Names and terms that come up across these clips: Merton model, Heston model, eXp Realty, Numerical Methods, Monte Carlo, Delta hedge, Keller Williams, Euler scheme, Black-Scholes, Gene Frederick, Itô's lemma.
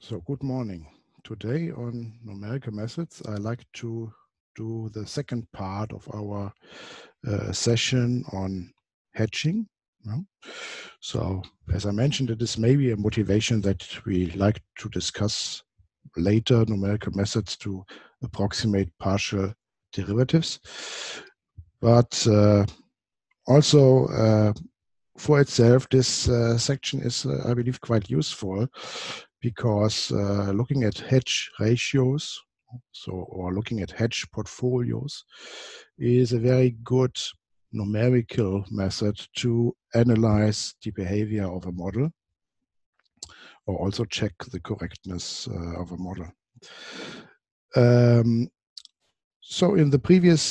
So, good morning. Today on Numerical Methods, I like to do the second part of our session on hedging. So, as I mentioned, it is maybe a motivation that we like to discuss later numerical methods to approximate partial derivatives. But also, for itself, this section is, I believe, quite useful, because looking at hedge ratios, or looking at hedge portfolios, is a very good numerical method to analyze the behavior of a model, or also check the correctness of a model. So in the previous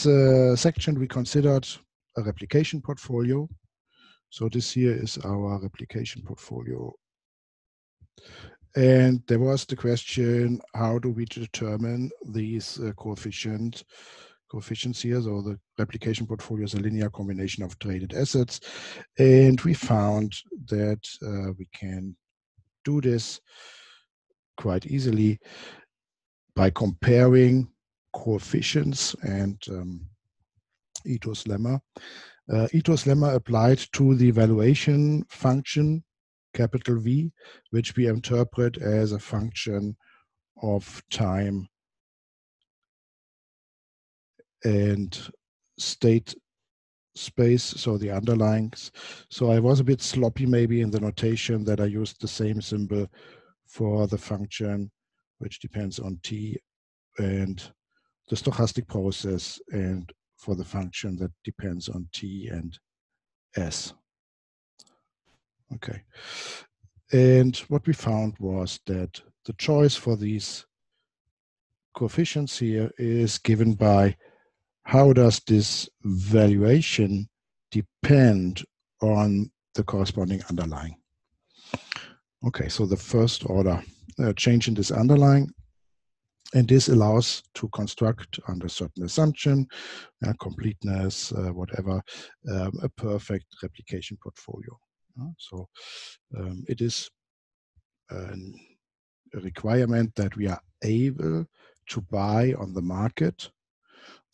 section, we considered a replication portfolio. So this here is our replication portfolio. And there was the question, how do we determine these coefficients here? So the replication portfolio is a linear combination of traded assets. And we found that we can do this quite easily by comparing coefficients and Itô's lemma. Itô's lemma applied to the valuation function capital V, which we interpret as a function of time and state space, so the underlyings. So I was a bit sloppy maybe in the notation that I used the same symbol for the function, which depends on t and the stochastic process, and for the function that depends on t and s. Okay, and what we found was that the choice for these coefficients here is given by how does this valuation depend on the corresponding underlying. Okay, so the first order change in this underlying, and this allows to construct under certain assumption, completeness, whatever, a perfect replication portfolio. So it is a requirement that we are able to buy on the market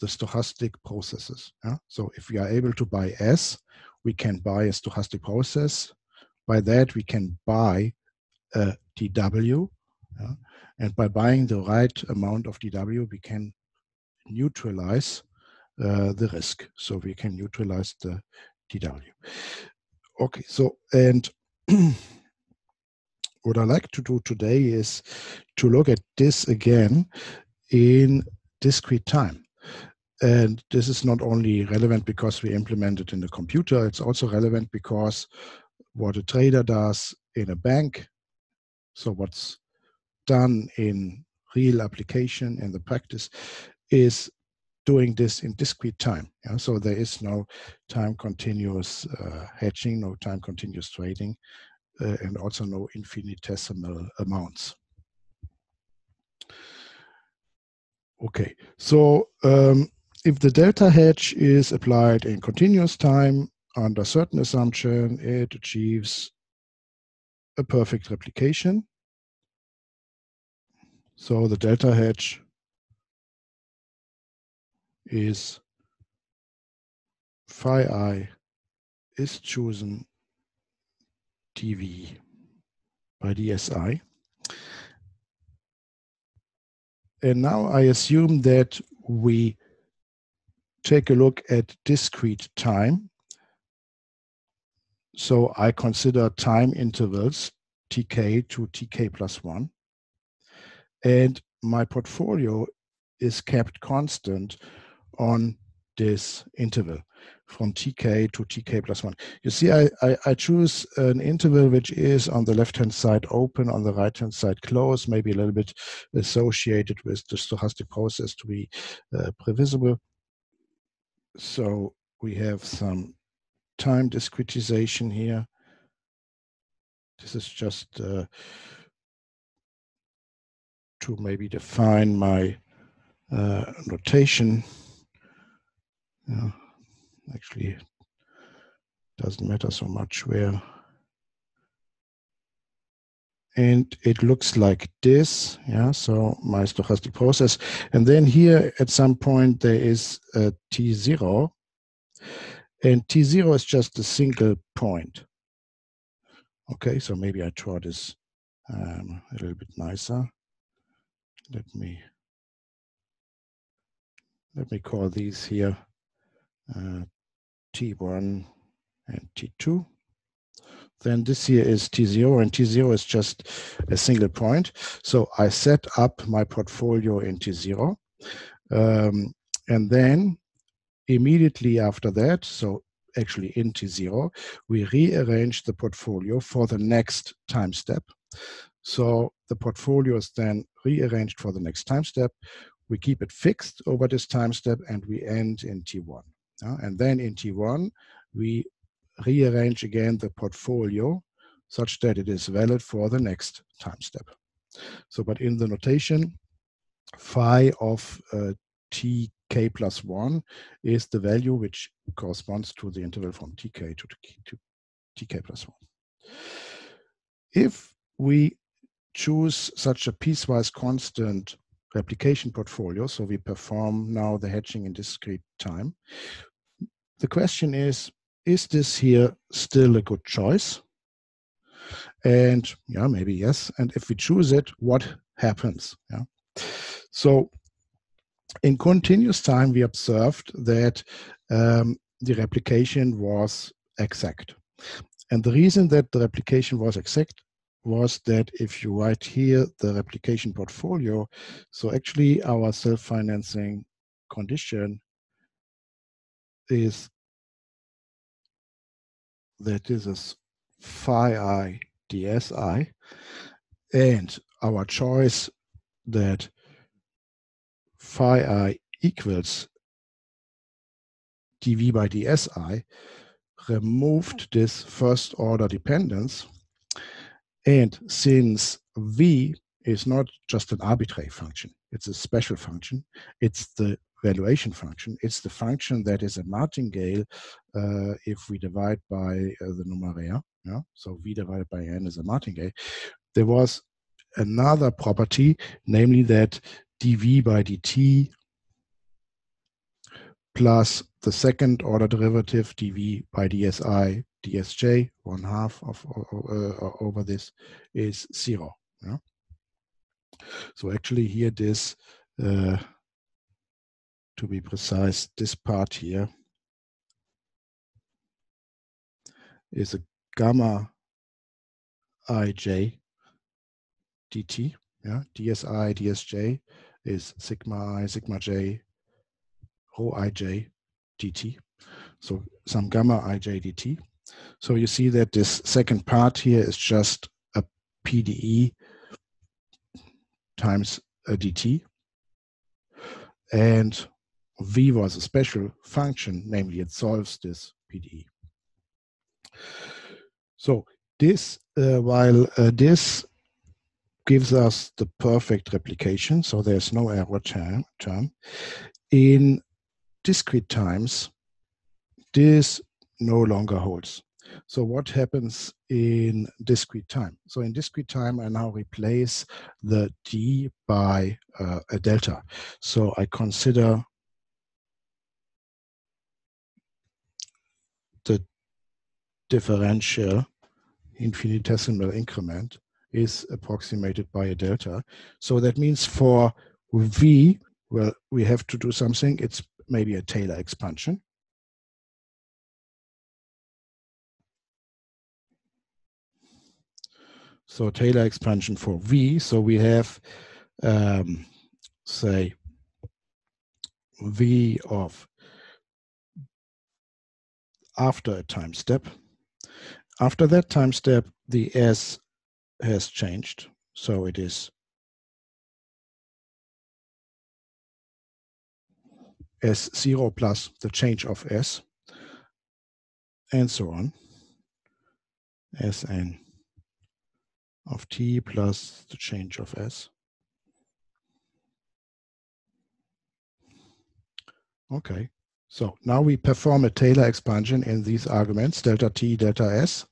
the stochastic processes. So if we are able to buy S, we can buy a stochastic process. By that, we can buy a DW. And by buying the right amount of DW, we can neutralize the risk. So we can neutralize the DW. Okay, so, and what I like to do today is to look at this again in discrete time. And this is not only relevant because we implement it in the computer, it's also relevant because what a trader does in a bank, so what's done in real application in the practice, is doing this in discrete time. So there is no time continuous hedging, no time continuous trading, and also no infinitesimal amounts. Okay, so if the delta hedge is applied in continuous time under certain assumption, it achieves a perfect replication. So the delta hedge is phi I is chosen dV by dSi. And now I assume that we take a look at discrete time. So I consider time intervals tk to tk plus 1. And my portfolio is kept constant on this interval from tk to tk plus 1. You see, I choose an interval which is on the left-hand side open, on the right-hand side closed, maybe a little bit associated with the stochastic process to be previsible. So we have some time discretization here. This is just to maybe define my notation. Actually, it doesn't matter so much where and it looks like this, yeah, so my stochastic process. And then here at some point there is a T0, and T0 is just a single point. Okay, so maybe I draw this a little bit nicer. Let me call these here T1 and T2. Then this here is T0, and T0 is just a single point. So I set up my portfolio in T0. And then immediately after that, so actually in T0, we rearrange the portfolio for the next time step. So the portfolio is then rearranged for the next time step. We keep it fixed over this time step, and we end in T1. And then in T1, we rearrange again the portfolio such that it is valid for the next time step. So, but in the notation, phi of tk plus 1 is the value which corresponds to the interval from tk to tk plus 1. If we choose such a piecewise constant replication portfolio, so we perform now the hedging in discrete time, the question is this here still a good choice? And yeah, maybe yes. And if we choose it, what happens? Yeah. So in continuous time, we observed that the replication was exact. And the reason that the replication was exact was that if you write here the replication portfolio, so actually our self-financing condition is that this is phi I dsi, and our choice that phi I equals dv by dsi removed this first order dependence. And since v is not just an arbitrary function, it's a special function, it's the valuation function, it's the function that is a martingale if we divide by the numerator. Yeah? So v divided by n is a martingale. There was another property, namely that dv by dt plus the second order derivative dv by dsi dsj, 1/2 of over this is 0. Yeah? So actually here this, to be precise, this part here is a gamma ij dt. Yeah? dsi dsj is sigma I, sigma j, rho ij dt. So some gamma ij dt. So you see that this second part here is just a PDE times a dt. And v was a special function, namely it solves this PDE. So this, this gives us the perfect replication, so there's no error term. In discrete times, this no longer holds. So what happens in discrete time? So in discrete time, I now replace the d by a delta. So I consider the differential infinitesimal increment is approximated by a delta. So that means for v, well, we have to do something. It's maybe a Taylor expansion. So Taylor expansion for v. So we have, say, v of after a time step. After that time step, the s has changed. So it is s0 plus the change of s, and so on, sn of t plus the change of s. Okay, so now we perform a Taylor expansion in these arguments, delta t, delta s.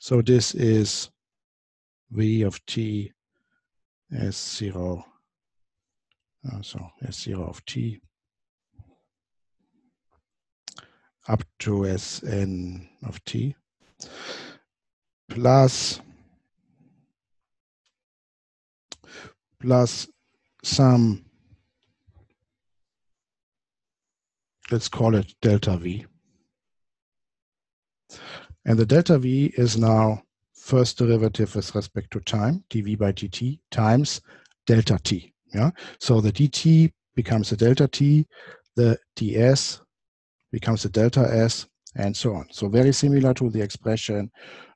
So this is v of t S0, also S0 of t up to Sn of t plus some, let's call it delta v. And the delta v is now first derivative with respect to time, dv by dt, times delta t. Yeah? So the dt becomes a delta t, the ds becomes a delta s, and so on. So very similar to the expression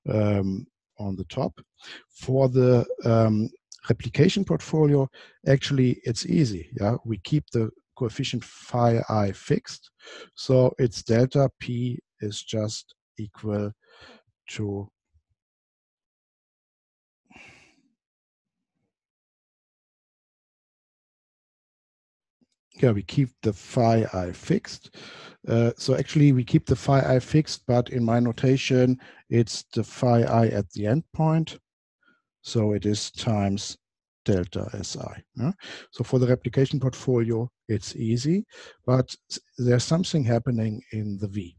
on the top. For the replication portfolio, actually it's easy. Yeah, we keep the coefficient phi I fixed, so it's delta p is just equal to we keep the phi I fixed. So actually we keep the phi I fixed, but in my notation, it's the phi I at the end point. So it is times delta SI. Yeah? So for the replication portfolio, it's easy, but there's something happening in the V.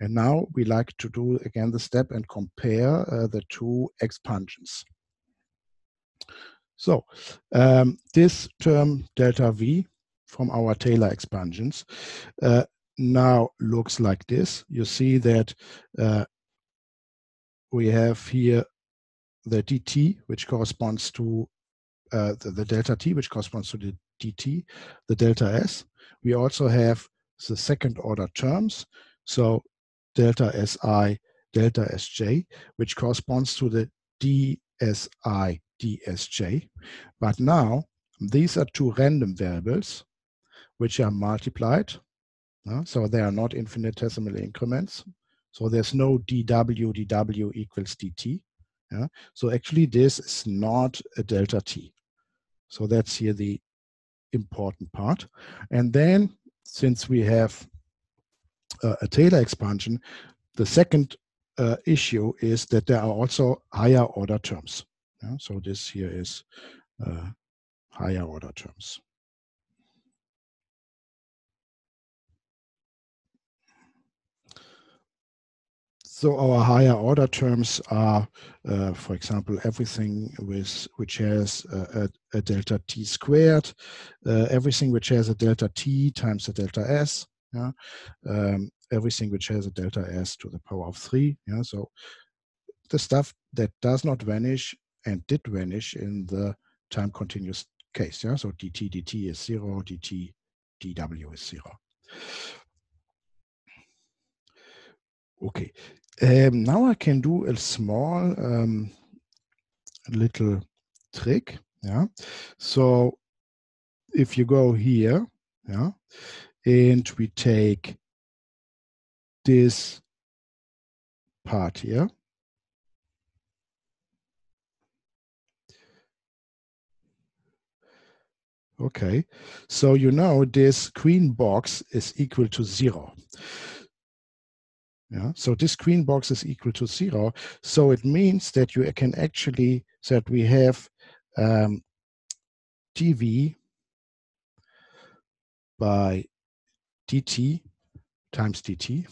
And now we like to do again the step and compare the two expansions. So this term delta V from our Taylor expansions now looks like this. You see that we have here the dt, which corresponds to the delta t, which corresponds to the dt, the delta s. We also have the second order terms, so delta si, delta sj, which corresponds to the dsi, dsj. But now these are two random variables which are multiplied, so they are not infinitesimal increments. So there's no dw, dw equals dt. Yeah? So actually this is not a delta t. So that's here the important part. And then since we have a Taylor expansion, the second issue is that there are also higher order terms. Yeah? So this here is higher order terms. So our higher order terms are, for example, everything with, which has a delta t squared, everything which has a delta t times a delta s, yeah? Everything which has a delta s to the power of 3. Yeah? So the stuff that does not vanish and did vanish in the time continuous case. Yeah? So dt dt is 0, dt dw is 0. Okay, now I can do a small little trick. Yeah, so if you go here, yeah, and we take this part here, okay, so you know this green box is equal to 0. Yeah, so this green box is equal to 0. So it means that you can actually, that we have dv by dt times dt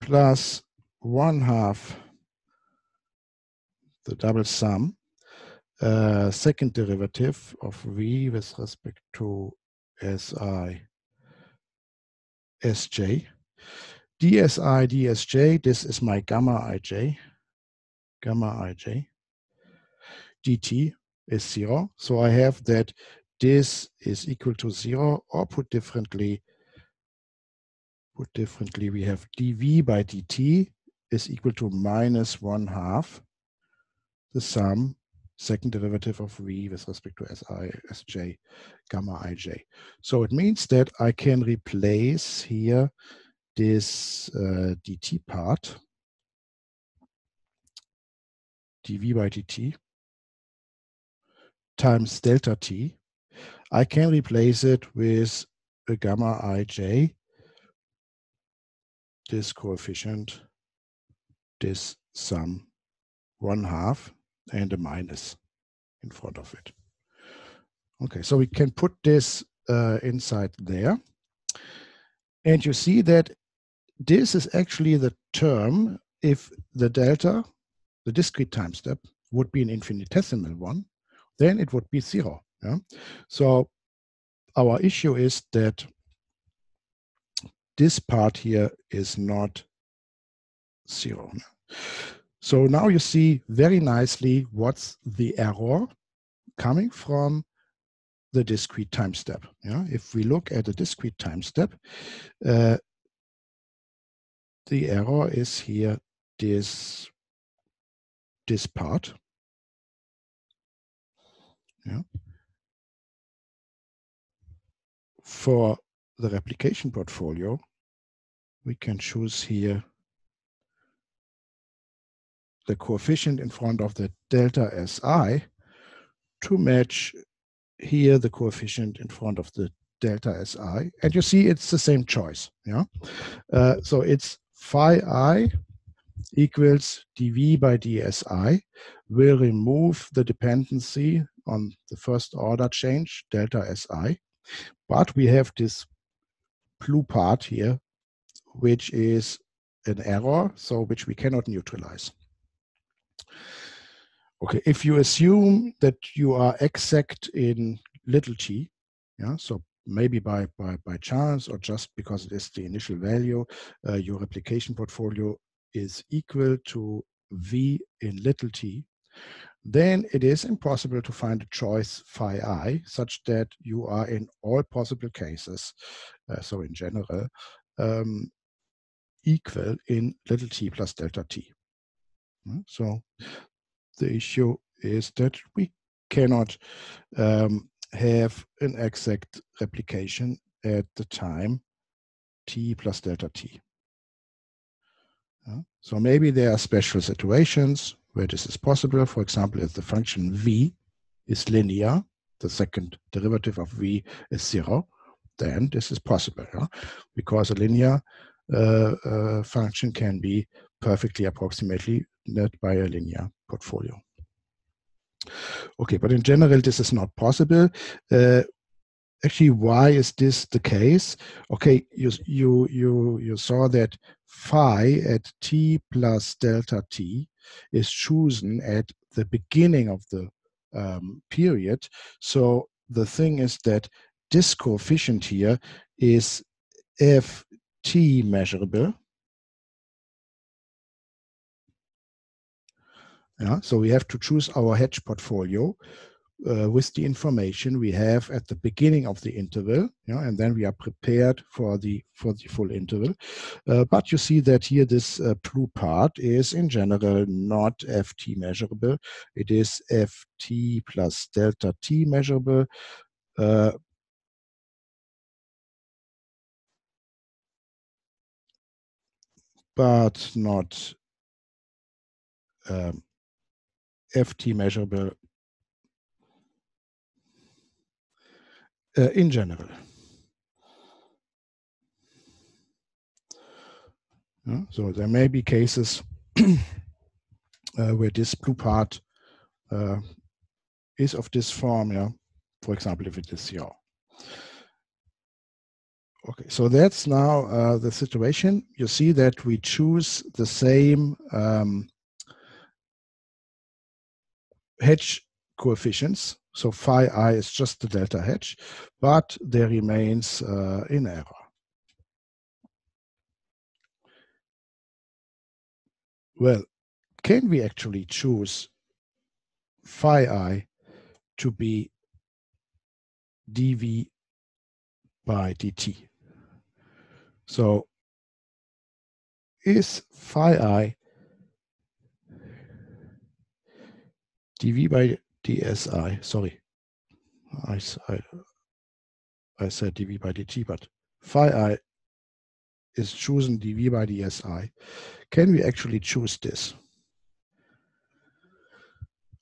plus 1/2 the double sum, second derivative of v with respect to si, sj. dsi, dsj, this is my gamma ij, dt is 0. So I have that this is equal to 0, or put differently, we have dv by dt is equal to minus 1/2 the sum, second derivative of v with respect to si, sj, gamma ij. So it means that I can replace here this dt part, dv by dt times delta t, I can replace it with a gamma ij, this coefficient, this sum 1/2 and a minus in front of it. Okay, so we can put this inside there. And you see that this is actually the term if the delta, the discrete time step, would be an infinitesimal one, then it would be zero. Yeah? So our issue is that this part here is not zero. So now you see very nicely what's the error coming from the discrete time step. Yeah? If we look at the discrete time step, the error is here this part. Yeah. For the replication portfolio, we can choose here the coefficient in front of the delta SI to match here the coefficient in front of the delta SI. And you see it's the same choice. Yeah. So it's phi I equals dv by dsi will remove the dependency on the first order change, delta si. But we have this blue part here, which is an error, so which we cannot neutralize. Okay, if you assume that you are exact in little t, yeah, so maybe by chance or just because it is the initial value, your replication portfolio is equal to v in little t, then it is impossible to find a choice phi I such that you are in all possible cases, so in general, equal in little t plus delta t. So the issue is that we cannot have an exact replication at the time t plus delta t. So maybe there are special situations where this is possible. For example, if the function v is linear, the second derivative of v is zero, then this is possible, yeah? Because a linear function can be perfectly approximately by a linear portfolio. Okay, but in general, this is not possible. Actually, why is this the case? Okay, you saw that phi at t plus delta t is chosen at the beginning of the period. So the thing is that this coefficient here is ft measurable. Yeah, so we have to choose our hedge portfolio with the information we have at the beginning of the interval, yeah, and then we are prepared for the full interval. But you see that here this blue part is in general not ft measurable. It is ft plus delta t measurable. But not ft measurable in general. Yeah, so there may be cases where this blue part is of this form, yeah? For example, if it is zero. Okay, so that's now the situation. You see that we choose the same hedge coefficients. So phi I is just the delta hedge, but there remains in error. Well, can we actually choose phi I to be dv by dt? So is phi I dv by dsi, sorry, I said dv by dt, but phi I is chosen dv by dsi. Can we actually choose this?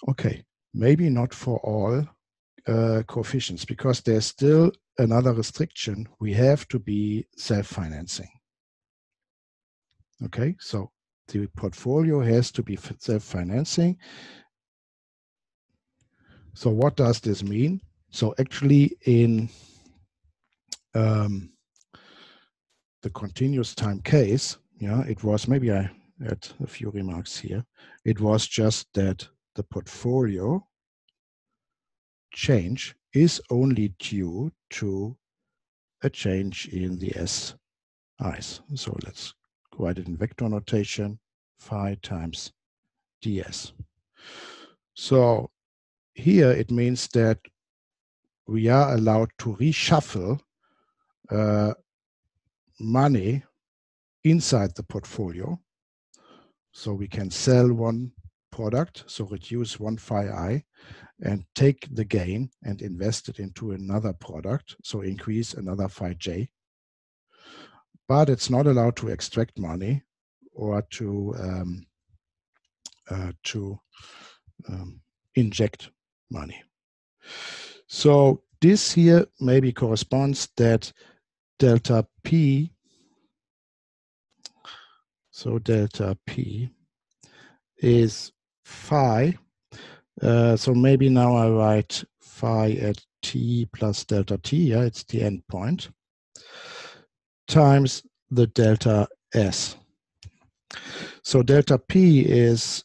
Okay, maybe not for all coefficients, because there's still another restriction. We have to be self-financing. Okay, so the portfolio has to be self-financing. So what does this mean? So actually in the continuous time case, yeah, it was, maybe I had a few remarks here. It was just that the portfolio change is only due to a change in the SI's. So let's write it in vector notation, phi times ds. So here it means that we are allowed to reshuffle money inside the portfolio. So we can sell one product, so reduce one phi I and take the gain and invest it into another product, so increase another phi j. But it's not allowed to extract money or to inject money. So this here maybe corresponds that delta p, so delta p is phi. So maybe now I write phi at t plus delta t, yeah, it's the end point, times the delta s. So delta p is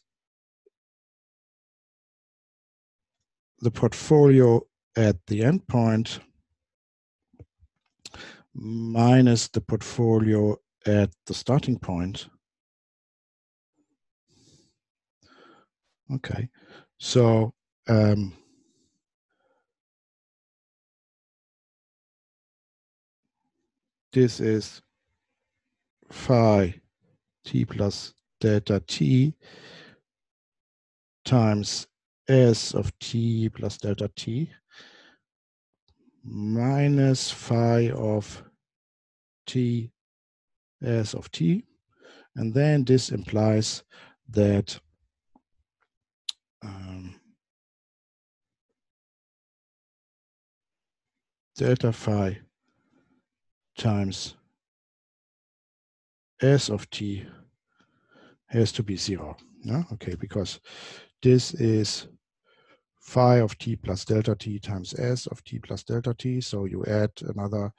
the portfolio at the end point minus the portfolio at the starting point. Okay, so this is phi t plus delta t times s of t plus delta t minus phi of t s of t, and then this implies that delta phi times s of t has to be 0. Yeah? Okay, because this is phi of t plus delta t times s of t plus delta t. So you add another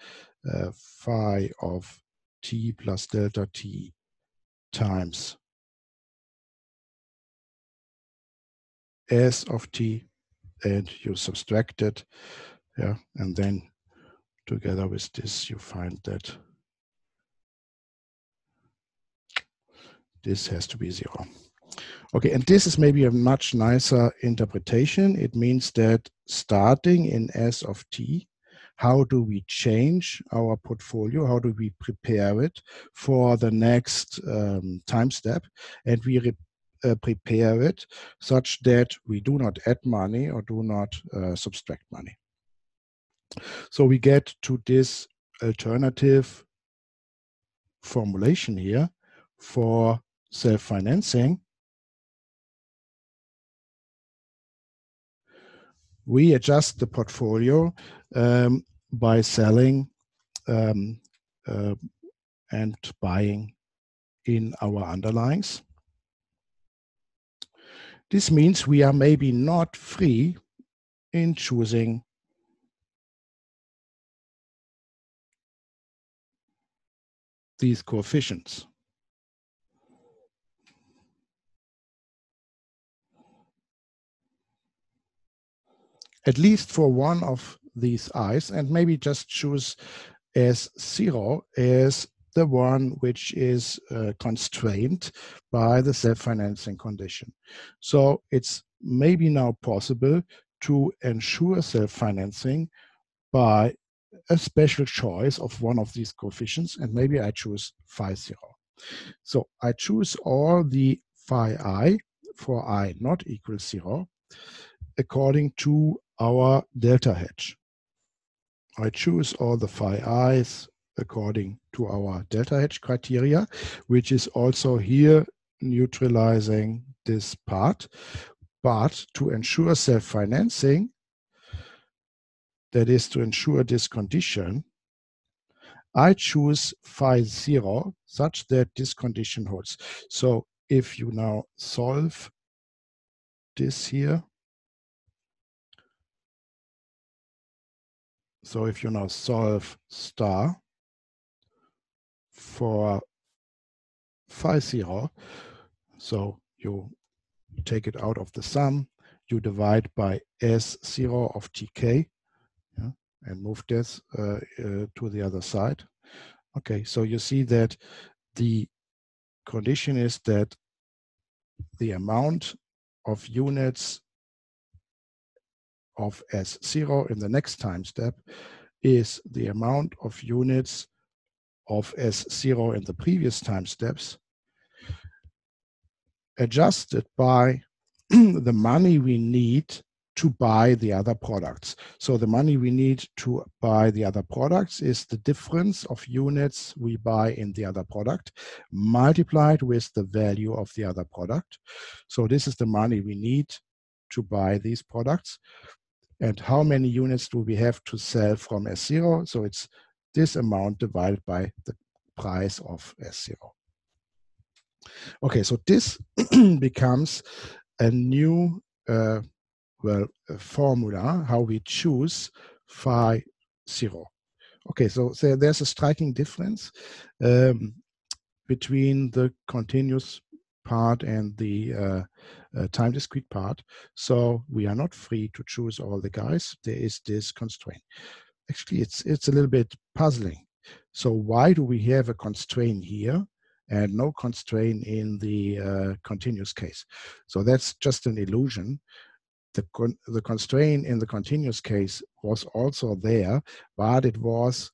phi of t plus delta t times s of t, and you subtract it, yeah, and then together with this you find that this has to be 0. Okay, and this is maybe a much nicer interpretation. It means that starting in s of t, how do we change our portfolio? How do we prepare it for the next time step? And we prepare it such that we do not add money or do not subtract money. So we get to this alternative formulation here for self-financing. We adjust the portfolio by selling and buying in our underlyings. This means we are maybe not free in choosing these coefficients. At least for one of these i's, and maybe just choose S0 as the one which is constrained by the self-financing condition. So it's maybe now possible to ensure self-financing by a special choice of one of these coefficients, and maybe I choose phi 0. So I choose all the phi I for I not equals 0 according to our delta hedge. I choose all the phi i's according to our delta hedge criteria, which is also here neutralizing this part. But to ensure self-financing, that is to ensure this condition, I choose phi 0 such that this condition holds. So if you now solve this here, So if you now solve star for phi 0, so you take it out of the sum, you divide by S0 of tk, yeah, and move this to the other side. Okay, so you see that the condition is that the amount of units of S0 in the next time step is the amount of units of S0 in the previous time steps adjusted by the money we need to buy the other products. So the money we need to buy the other products is the difference of units we buy in the other product multiplied with the value of the other product. So this is the money we need to buy these products. And how many units do we have to sell from S0? So it's this amount divided by the price of S0. Okay, so this becomes a new formula, how we choose phi 0. Okay, so there's a striking difference between the continuous part and the time discrete part. So we are not free to choose all the guys. There is this constraint. Actually, it's a little bit puzzling. So why do we have a constraint here and no constraint in the continuous case? So that's just an illusion. The constraint in the continuous case was also there, but it was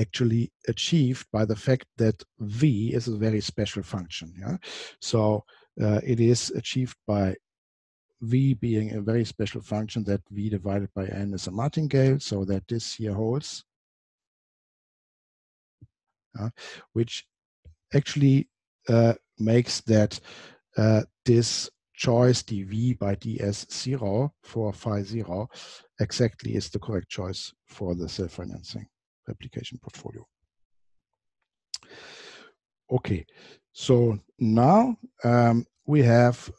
actually achieved by the fact that V is a very special function. Yeah? So it is achieved by V being a very special function, that V divided by N is a martingale, so that this here holds. Which actually makes that this choice dv by ds0 for phi 0 exactly is the correct choice for the self-financing replication portfolio. Okay, so now we have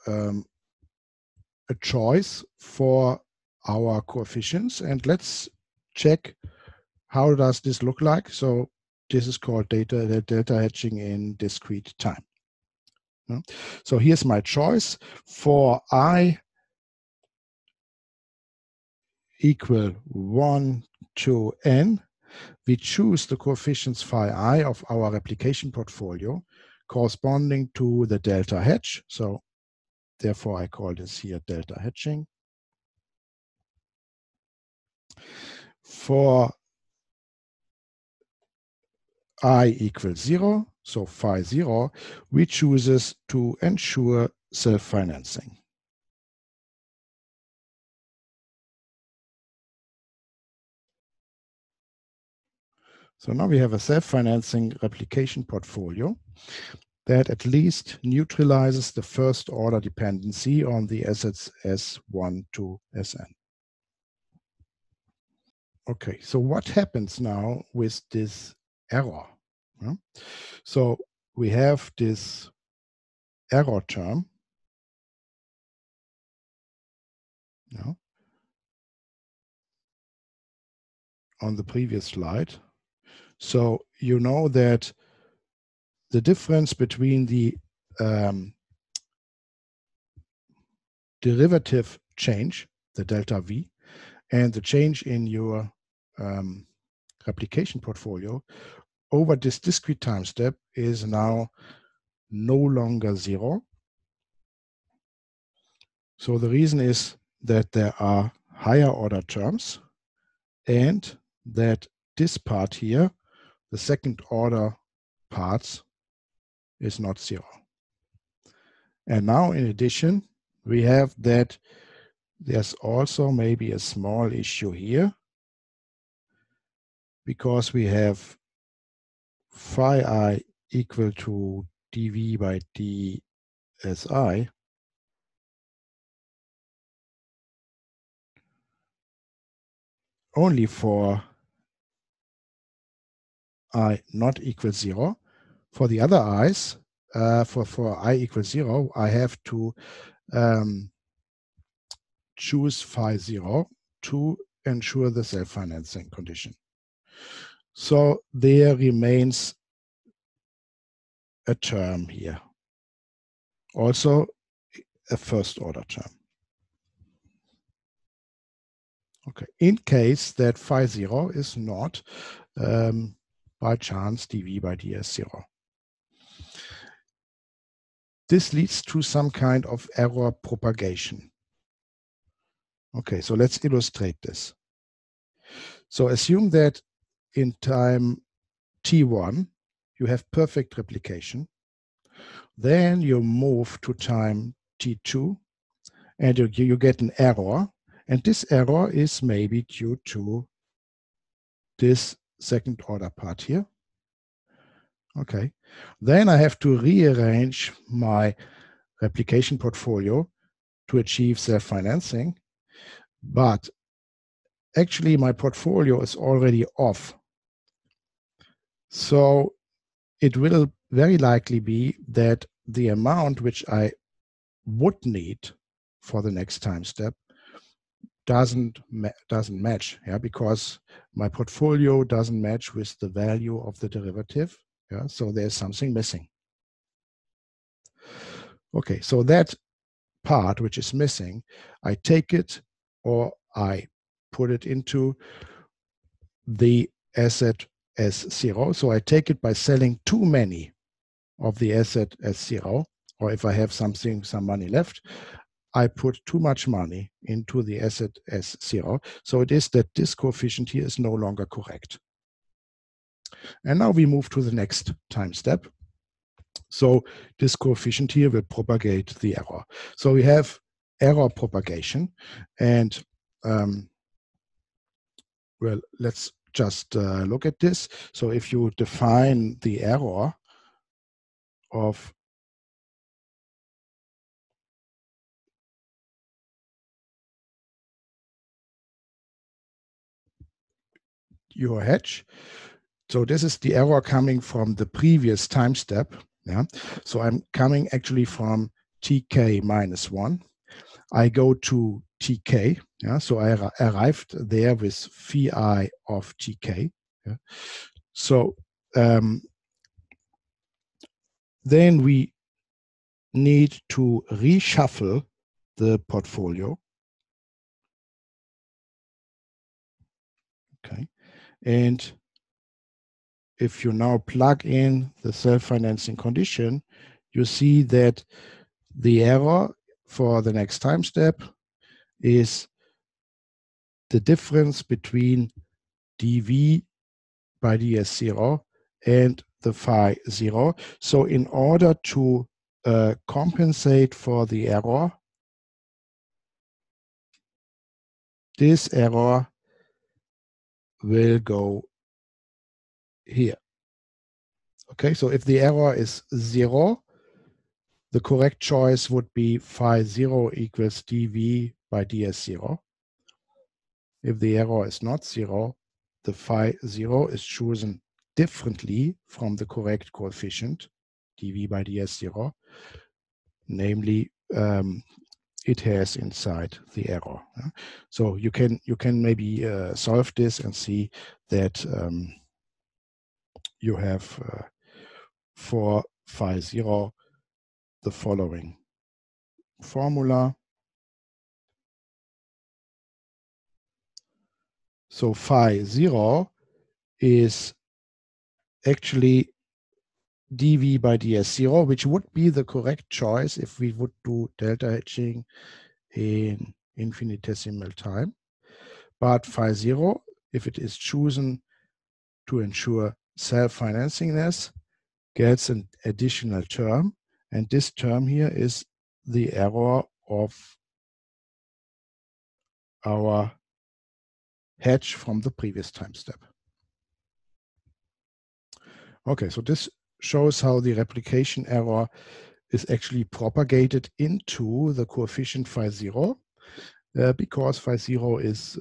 a choice for our coefficients, and let's check how does this look like. So this is called delta hedging in discrete time. So here's my choice for I equal 1 to n. We choose the coefficients phi I of our replication portfolio corresponding to the delta hedge. So therefore I call this here delta hedging. For I equals 0, so phi 0, we chooses to ensure self-financing. So now we have a self-financing replication portfolio that at least neutralizes the first order dependency on the assets S1 to Sn. Okay, so what happens now with this error? Yeah. So we have this error term. Yeah. On the previous slide. So you know that the difference between the derivative change, the delta V, and the change in your replication portfolio over this discrete time step is now no longer 0. So the reason is that there are higher order terms and that this part here, the second order parts, is not 0. And now in addition, we have that there's also maybe a small issue here, because we have phi I equal to dv by dsi. Only for I not equal 0. For the other i's, for I equals 0, I have to choose phi 0 to ensure the self-financing condition. So there remains a term here, also a first order term. Okay, in case that phi 0 is not by chance dv by ds 0. This leads to some kind of error propagation. Okay, so let's illustrate this. So assume that in time t1, you have perfect replication. Then you move to time t2, and you get an error. And this error is maybe due to this second order part here. Okay, then I have to rearrange my replication portfolio to achieve self-financing, but actually my portfolio is already off. So it will very likely be that the amount which I would need for the next time step doesn't match, yeah, because my portfolio doesn't match with the value of the derivative, yeah, so there's something missing. Okay, so that part which is missing, I take it or I put it into the asset S0, so I take it by selling too many of the asset S0, or if I have something, some money left, I put too much money into the asset S0, so it is that this coefficient here is no longer correct. And now we move to the next time step. So this coefficient here will propagate the error. So we have error propagation, and well, let's just look at this. So if you define the error of your hedge. So this is the error coming from the previous time step. Yeah. So I'm coming actually from tk minus 1. I go to tk. Yeah. So I arrived there with phi of tk. Yeah. So then we need to reshuffle the portfolio. Okay. And if you now plug in the self-financing condition, you see that the error for the next time step is the difference between dv by ds0 and the phi 0. So in order to compensate for the error, this error will go here. Okay, so if the error is 0, the correct choice would be phi 0 equals dv by ds 0. If the error is not 0, the phi 0 is chosen differently from the correct coefficient dv by ds 0, namely it has inside the error. So you can maybe solve this and see that you have for phi 0 the following formula. So phi 0 is actually dv by ds0, which would be the correct choice if we would do delta hedging in infinitesimal time. But phi 0, if it is chosen to ensure self-financingness, gets an additional term. And this term here is the error of our hedge from the previous time step. Okay, so this shows how the replication error is actually propagated into the coefficient phi 0, because phi 0 is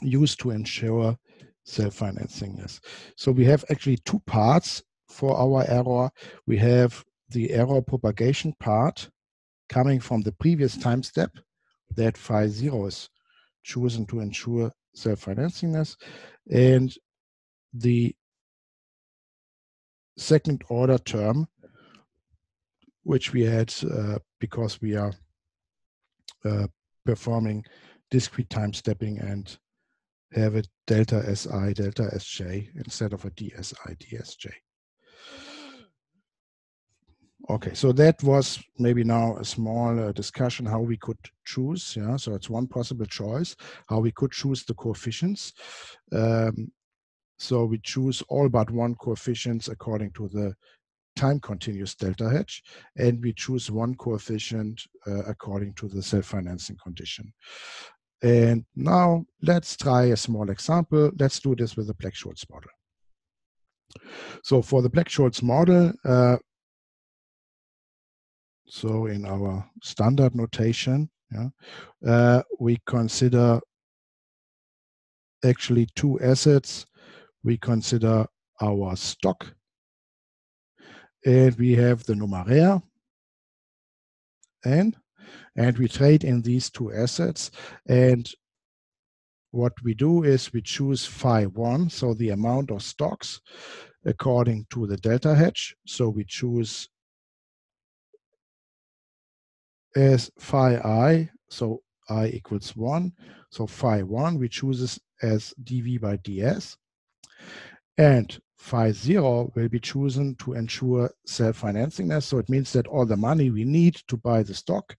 used to ensure self-financingness. So we have actually two parts for our error. We have the error propagation part coming from the previous time step that phi 0 is chosen to ensure self-financingness. And the second order term, which we had because we are performing discrete time stepping and have a delta SI, delta SJ instead of a DSI, DSJ. Okay, so that was maybe now a small discussion how we could choose. Yeah, so it's one possible choice how we could choose the coefficients. So we choose all but one coefficients according to the time continuous delta hedge, and we choose one coefficient according to the self-financing condition. And now let's try a small example. Let's do this with the Black-Scholes model. So for the Black-Scholes model, so in our standard notation, yeah, we consider actually two assets. We consider our stock, and we have the numeraire n, and we trade in these two assets. And what we do is we choose phi1, so the amount of stocks according to the delta hedge. So we choose as phi I, so I equals 1, so phi 1 we choose as dv by ds, and phi 0 will be chosen to ensure self-financingness. So it means that all the money we need to buy the stock,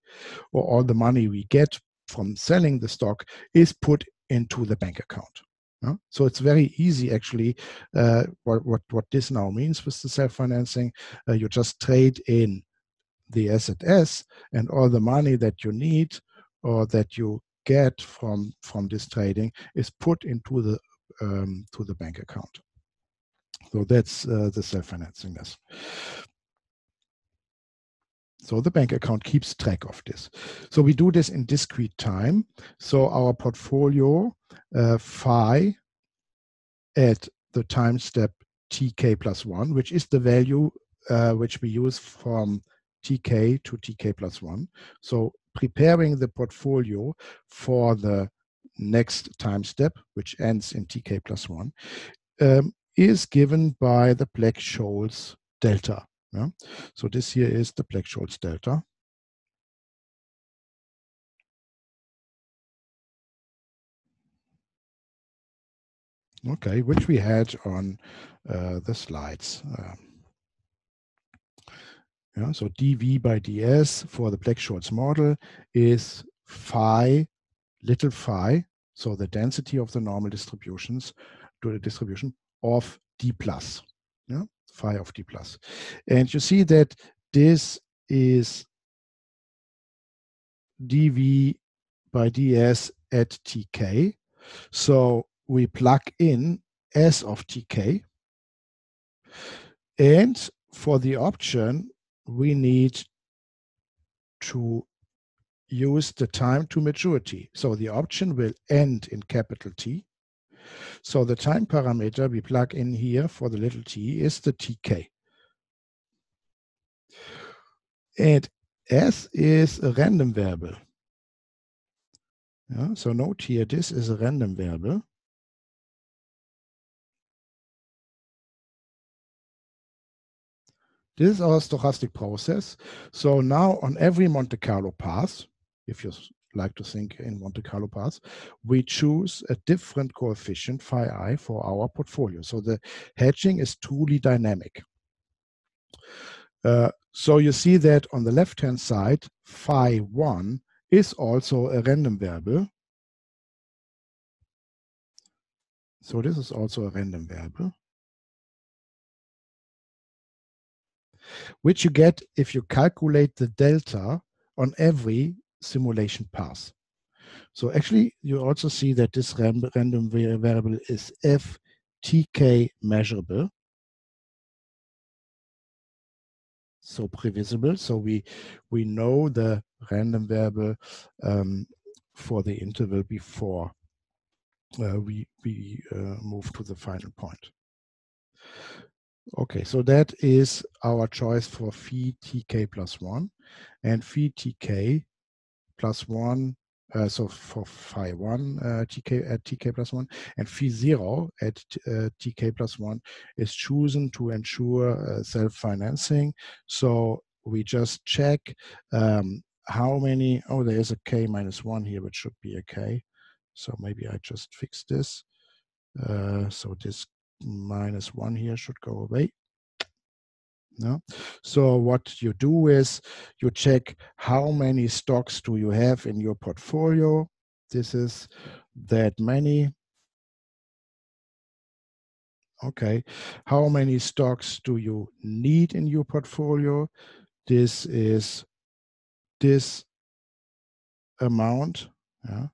or all the money we get from selling the stock, is put into the bank account. So it's very easy actually what this now means with the self-financing. You just trade in the asset S, and all the money that you need or that you get from this trading is put into the to the bank account. So that's the self-financingness. So the bank account keeps track of this. So we do this in discrete time. So our portfolio phi at the time step tk plus 1, which is the value which we use from tk to tk plus 1. So preparing the portfolio for the next time step, which ends in tk plus 1, is given by the Black-Scholes delta. Yeah? So this here is the Black-Scholes delta. Okay, which we had on the slides. Yeah, so dv by ds for the Black-Scholes model is phi, little phi, so the density of the normal distributions to the distribution of d plus, yeah, phi of d plus. And you see that this is dv by ds at tk. So we plug in s of tk. And for the option, we need to use the time to maturity. So the option will end in capital T. So the time parameter we plug in here for the little t is the tk. And S is a random variable. Yeah, so note here, this is a random variable. This is our stochastic process. So now on every Monte Carlo pass, if you like to think in Monte Carlo pass, we choose a different coefficient, phi I, for our portfolio. So the hedging is truly dynamic. So you see that on the left-hand side, phi 1 is also a random variable. So this is also a random variable, which you get if you calculate the delta on every simulation pass. So actually, you also see that this random variable is ftk measurable, so previsible. So we know the random variable for the interval before we move to the final point. Okay, so that is our choice for phi tk plus 1. And phi tk plus 1 So for phi 1 tk at tk plus 1 and phi 0 at tk plus 1 is chosen to ensure self-financing. So we just check how many, oh, there is a k minus 1 here, which should be a k. So maybe I just fix this. So this minus 1 here should go away. No? So what you do is you check how many stocks do you have in your portfolio. This is that many. Okay. How many stocks do you need in your portfolio? This is this amount. Yeah.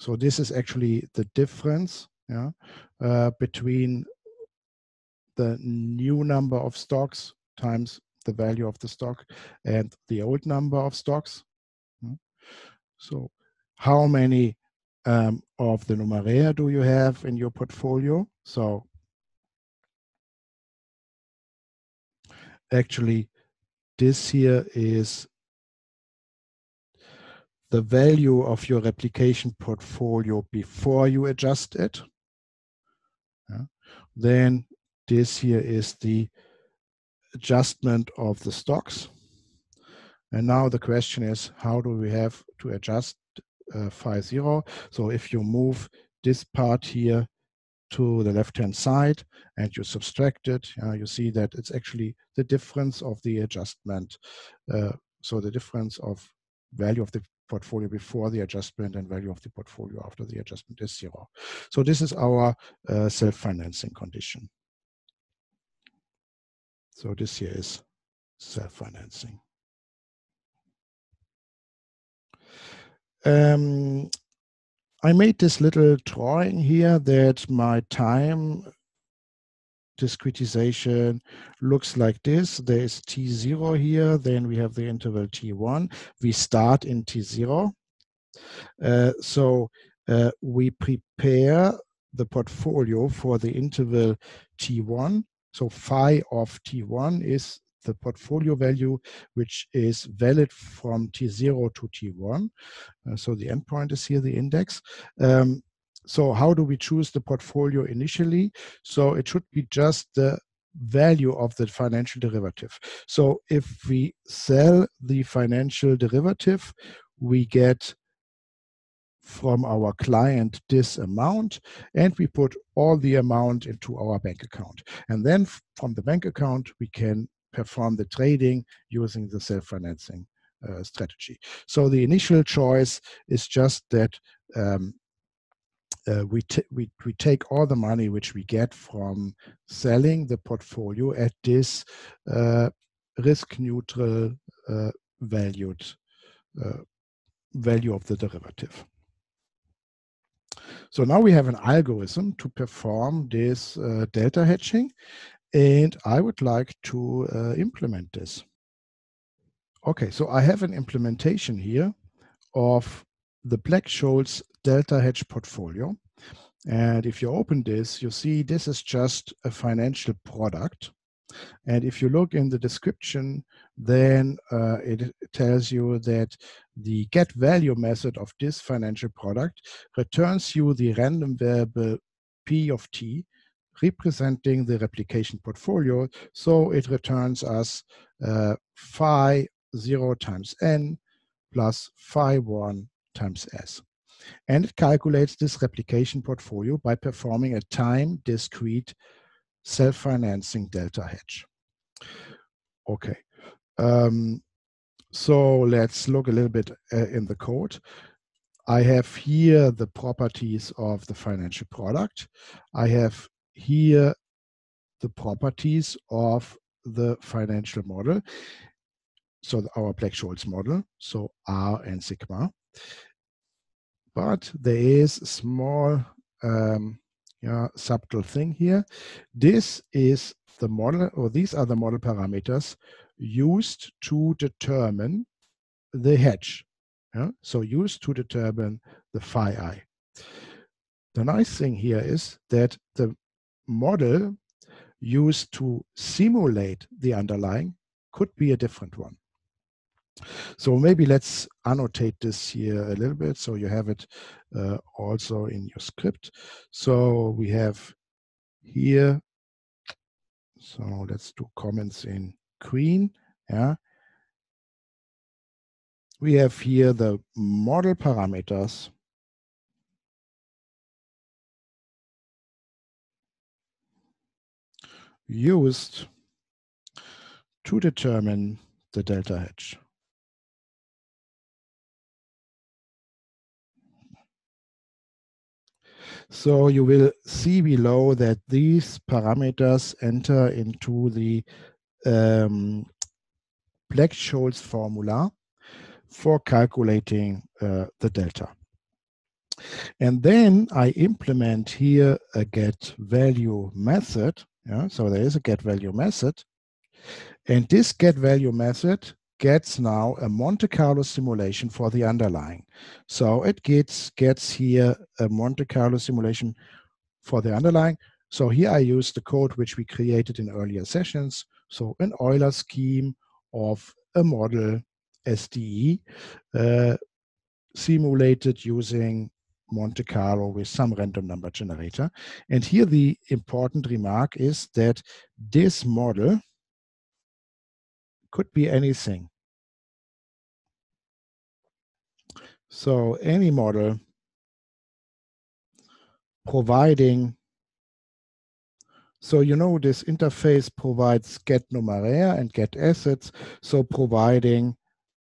So this is actually the difference, yeah, between the new number of stocks times the value of the stock and the old number of stocks. So how many of the numeraire do you have in your portfolio? So actually this here is the value of your replication portfolio before you adjust it. Yeah. Then this here is the adjustment of the stocks. And now the question is, how do we have to adjust phi 0? So if you move this part here to the left-hand side and you subtract it, you see that it's actually the difference of the adjustment. So the difference of value of the portfolio before the adjustment and value of the portfolio after the adjustment is 0. So this is our self-financing condition. So this here is self-financing. I made this little drawing here that my time discretization looks like this. There is T0 here, then we have the interval T1. We start in T0. We prepare the portfolio for the interval T1. So phi of T1 is the portfolio value, which is valid from T0 to T1. So the endpoint is here, the index. So how do we choose the portfolio initially? So it should be just the value of the financial derivative. So if we sell the financial derivative, we get from our client this amount, and we put all the amount into our bank account. And then from the bank account, we can perform the trading using the self-financing strategy. So the initial choice is just that we take all the money which we get from selling the portfolio at this risk-neutral value of the derivative. So now we have an algorithm to perform this delta hedging, and I would like to implement this. Okay, so I have an implementation here of the Black-Scholes delta hedge portfolio. And if you open this, you see this is just a financial product. And if you look in the description, then it tells you that the get value method of this financial product returns you the random variable P of T representing the replication portfolio. So it returns us phi 0 times n plus phi 1 times s. And it calculates this replication portfolio by performing a time discrete self-financing delta hedge. Okay, so let's look a little bit in the code. I have here the properties of the financial product. I have here the properties of the financial model, so our Black-Scholes model, so R and sigma. But there is a small subtle thing here. This is the model, or these are the model parameters used to determine the hedge. Yeah? So used to determine the phi I. The nice thing here is that the model used to simulate the underlying could be a different one. So maybe let's annotate this here a little bit so you have it also in your script. So we have here, so let's do comments in green. Yeah. We have here the model parameters. Used to determine the delta hedge. So you will see below that these parameters enter into the Black-Scholes formula for calculating the delta. And then I implement here a get value method. Yeah, so there is a get value method. And this get value method gets now a Monte Carlo simulation for the underlying. So it gets here a Monte Carlo simulation for the underlying. So here I use the code which we created in earlier sessions. So an Euler scheme of a model SDE simulated using Monte Carlo with some random number generator. And here the important remark is that this model could be anything. So any model providing, so you know this interface provides get numeraire and get assets, so providing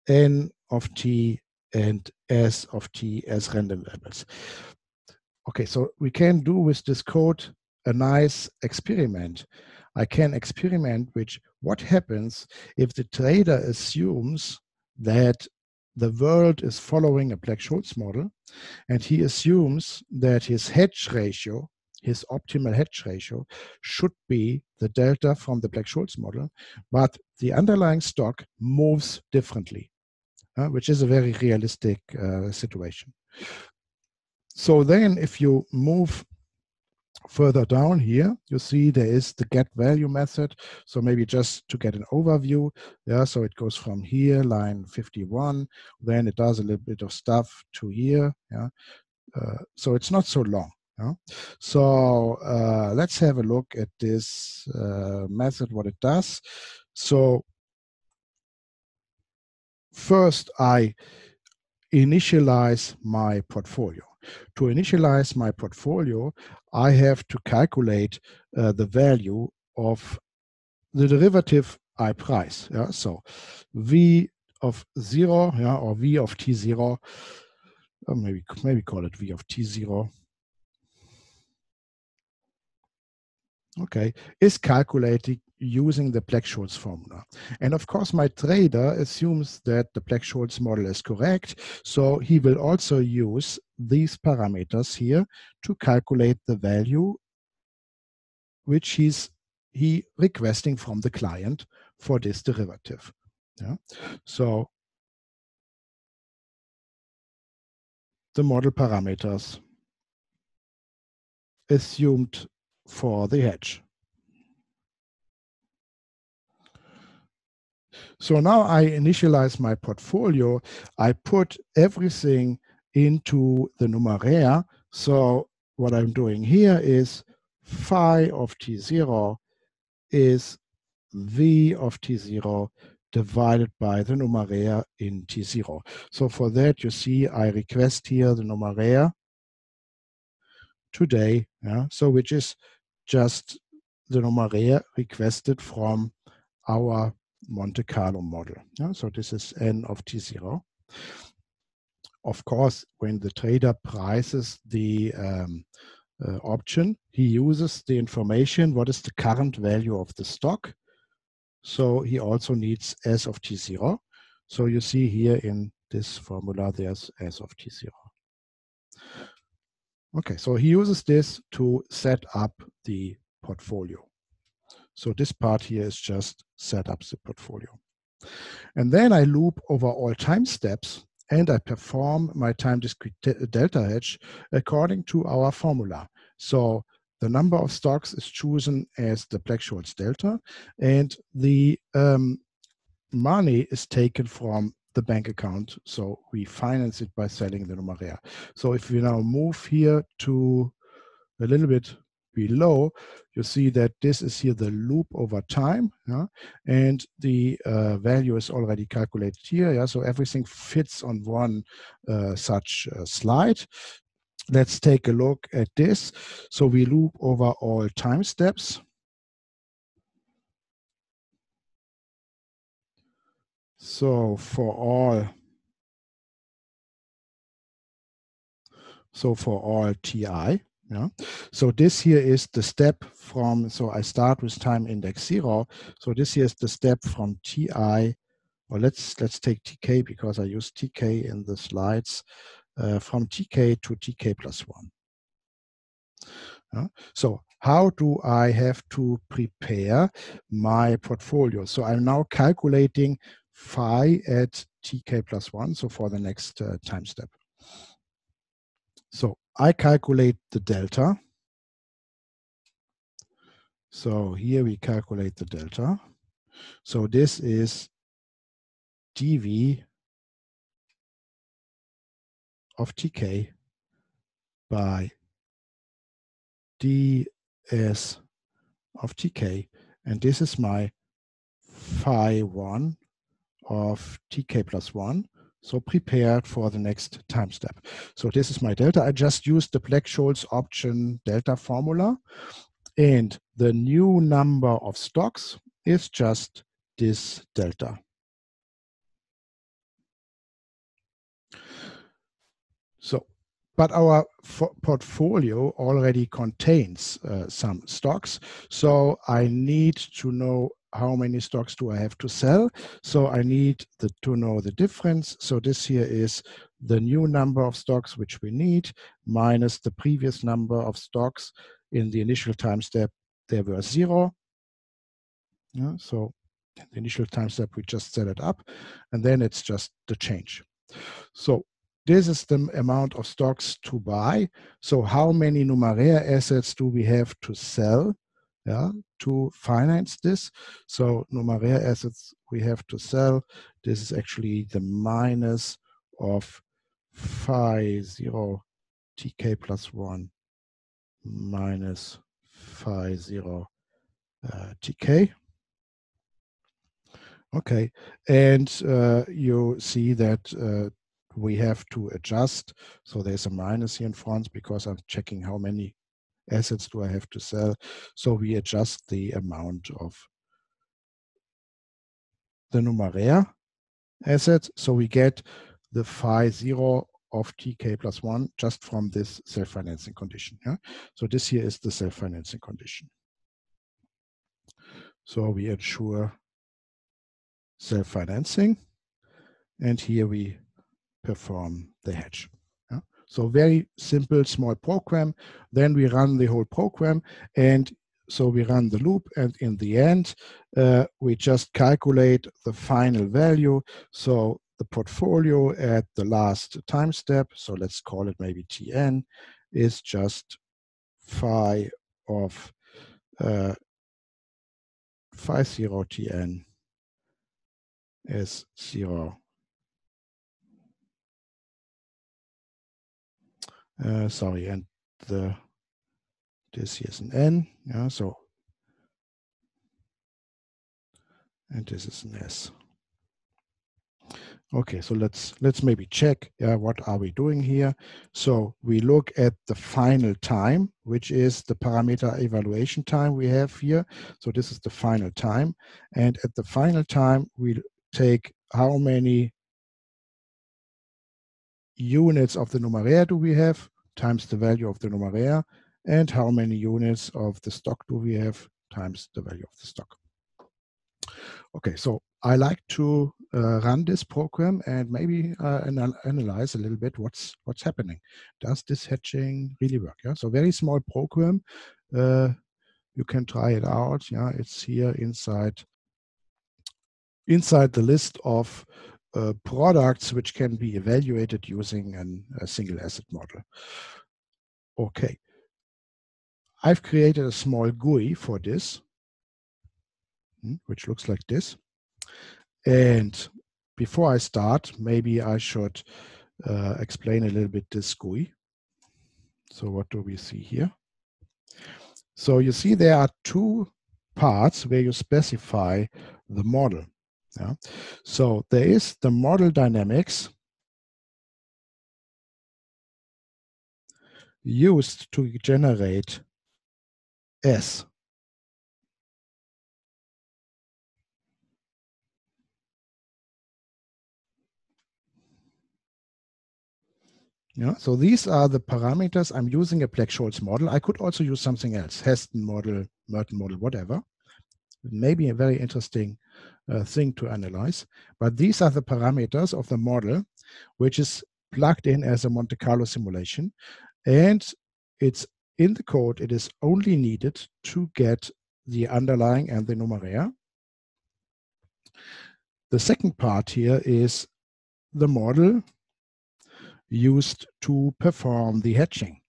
n of t and s of t as random variables. Okay, so we can do with this code a nice experiment. I can experiment with what happens if the trader assumes that the world is following a Black-Scholes model, and he assumes that his hedge ratio, his optimal hedge ratio, should be the delta from the Black-Scholes model, but the underlying stock moves differently, which is a very realistic situation. So then if you move further down here, you see there is the get value method. So maybe just to get an overview, yeah, so it goes from here, line 51, then it does a little bit of stuff to here. Yeah, so it's not so long. Yeah? So let's have a look at this method, what it does. So first, I initialize my portfolio. To initialize my portfolio, I have to calculate the value of the derivative I price. Yeah? So V of 0, yeah, or V of T0, or maybe call it V of T0, okay, is calculated using the Black-Scholes formula. And of course, my trader assumes that the Black-Scholes model is correct, so he will also use these parameters here to calculate the value which he requesting from the client for this derivative. Yeah? So the model parameters assumed for the hedge. So now I initialize my portfolio. I put everything into the numeraire. So what I'm doing here is phi of T0 is V of T0 divided by the numeraire in T0. So for that, you see, I request here the numeraire today. Yeah? So which is just the numeraire requested from our Monte Carlo model. Yeah, so this is n of T0. Of course, when the trader prices the option, he uses the information, what is the current value of the stock. So he also needs S of T0. So you see here in this formula, there's S of T0. Okay, so he uses this to set up the portfolio. So this part here is just set up the portfolio. And then I loop over all time steps and I perform my time discrete delta hedge according to our formula. So the number of stocks is chosen as the Black-Scholes delta, and the money is taken from the bank account, so we finance it by selling the numeraire. So if we now move here to a little bit below, you see that this is here the loop over time, yeah? And the value is already calculated here, yeah? So everything fits on one such slide. Let's take a look at this. So we loop over all time steps. So for all TI, yeah. So this here is the step from, so I start with time index 0. So this here is the step from TI, or let's take TK because I use TK in the slides, from TK to TK plus 1. Yeah. So how do I have to prepare my portfolio? So I'm now calculating phi at tk plus 1, so for the next time step. So I calculate the delta. So here we calculate the delta. So this is dv of tk by ds of tk, and this is my phi 1 of tk plus 1, so prepared for the next time step. So this is my delta. I just used the Black-Scholes option delta formula, and the new number of stocks is just this delta. So, but our portfolio already contains some stocks, so I need to know how many stocks do I have to sell. So I need to know the difference. So this here is the new number of stocks which we need minus the previous number of stocks. In the initial time step, there were 0. Yeah, so in the initial time step, we just set it up, and then it's just the change. So this is the amount of stocks to buy. So how many numeraire assets do we have to sell? Yeah, to finance this. So numeraire assets we have to sell. This is actually the minus of phi 0 tk plus 1 minus phi 0 tk. Okay, and you see that we have to adjust. So there's a minus here in front because I'm checking how many assets do I have to sell. So we adjust the amount of the numeraire assets. So we get the phi 0 of tk plus 1 just from this self-financing condition. Yeah? So this here is the self-financing condition. So we ensure self-financing, and here we perform the hedge. So very simple, small program. Then we run the whole program. And so we run the loop. And in the end, we just calculate the final value. So the portfolio at the last time step, so let's call it maybe Tn, is just phi of phi 0 Tn is 0. Sorry, and this here is an N, yeah, so, and this is an S. Okay, so let's maybe check, yeah, what are we doing here? So we look at the final time, which is the parameter evaluation time we have here. So this is the final time, and at the final time we take how many units of the numeraire do we have times the value of the numeraire, and how many units of the stock do we have times the value of the stock. Okay, so I like to run this program and maybe analyze a little bit what's happening. Does this hedging really work? Yeah, so very small program. You can try it out. Yeah, it's here inside the list of products which can be evaluated using a single asset model. Okay, I've created a small GUI for this, which looks like this. And before I start, maybe I should explain a little bit this GUI. So what do we see here? So you see there are two parts where you specify the model. Yeah? So there is the model dynamics used to generate S. Yeah, so these are the parameters. I'm using a Black-Scholes model. I could also use something else, Heston model, Merton model, whatever. Maybe a very interesting thing to analyze. But these are the parameters of the model, which is plugged in as a Monte Carlo simulation. And it's in the code, it is only needed to get the underlying and the numeraire. The second part here is the model used to perform the hedging.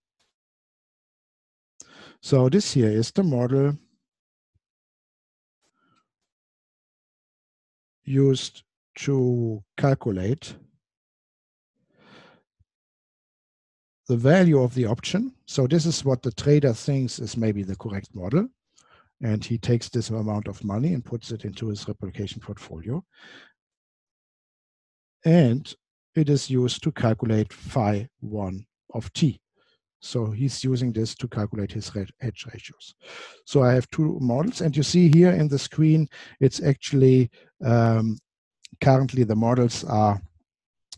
So this here is the model used to calculate the value of the option. So this is what the trader thinks is maybe the correct model. And he takes this amount of money and puts it into his replication portfolio. And it is used to calculate phi 1 of t. So he's using this to calculate his hedge ratios. So I have two models, and you see here in the screen, it's actually currently the models are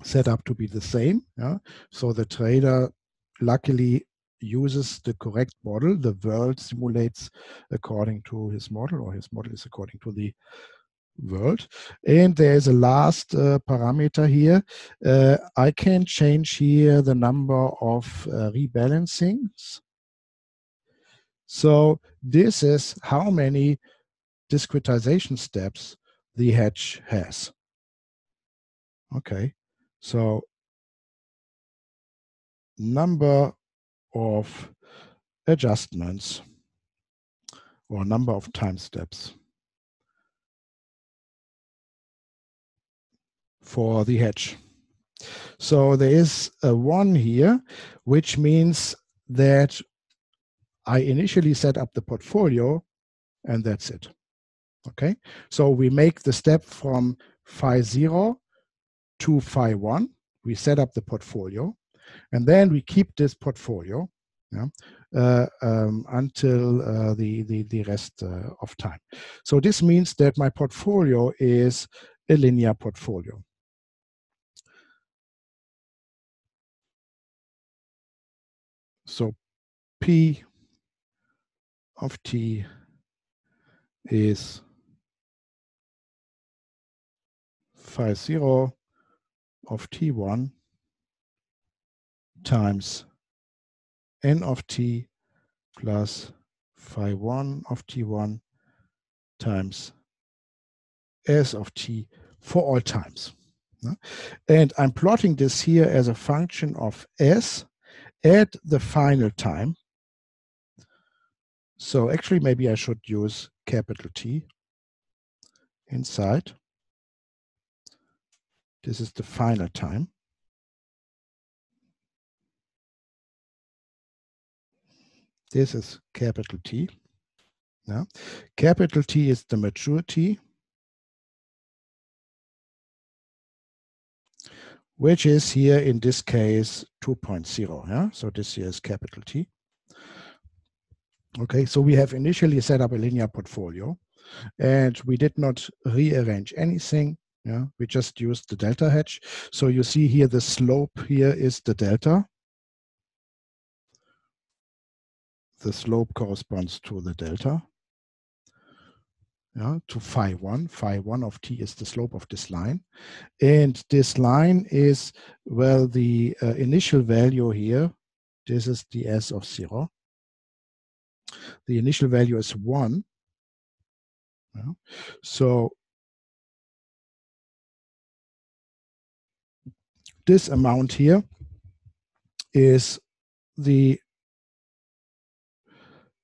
set up to be the same. Yeah? So the trader luckily uses the correct model. The world simulates according to his model, or his model is according to the world. And there is a last parameter here. I can change here the number of rebalancings. So this is how many discretization steps the hedge has. Okay, so number of adjustments or number of time steps for the hedge. So there is a 1 here, which means that I initially set up the portfolio and that's it. Okay, so we make the step from phi 0 to phi 1. We set up the portfolio and then we keep this portfolio until the rest of time. So this means that my portfolio is a linear portfolio. So P of T is phi 0 of T1 times N of T plus phi 1 of T1 times S of T for all times. And I'm plotting this here as a function of S at the final time. So actually, maybe I should use capital T inside. This is the final time. This is capital T. Now, capital T is the maturity, which is here in this case 2.0. Yeah? So this here is capital T. Okay, so we have initially set up a linear portfolio and we did not rearrange anything. Yeah? We just used the delta hedge. So you see here the slope here is the delta. The slope corresponds to the delta. Yeah, to phi 1. Phi 1 of t is the slope of this line. And this line is, well, the initial value here. This is the s of 0. The initial value is 1. Yeah. So this amount here is the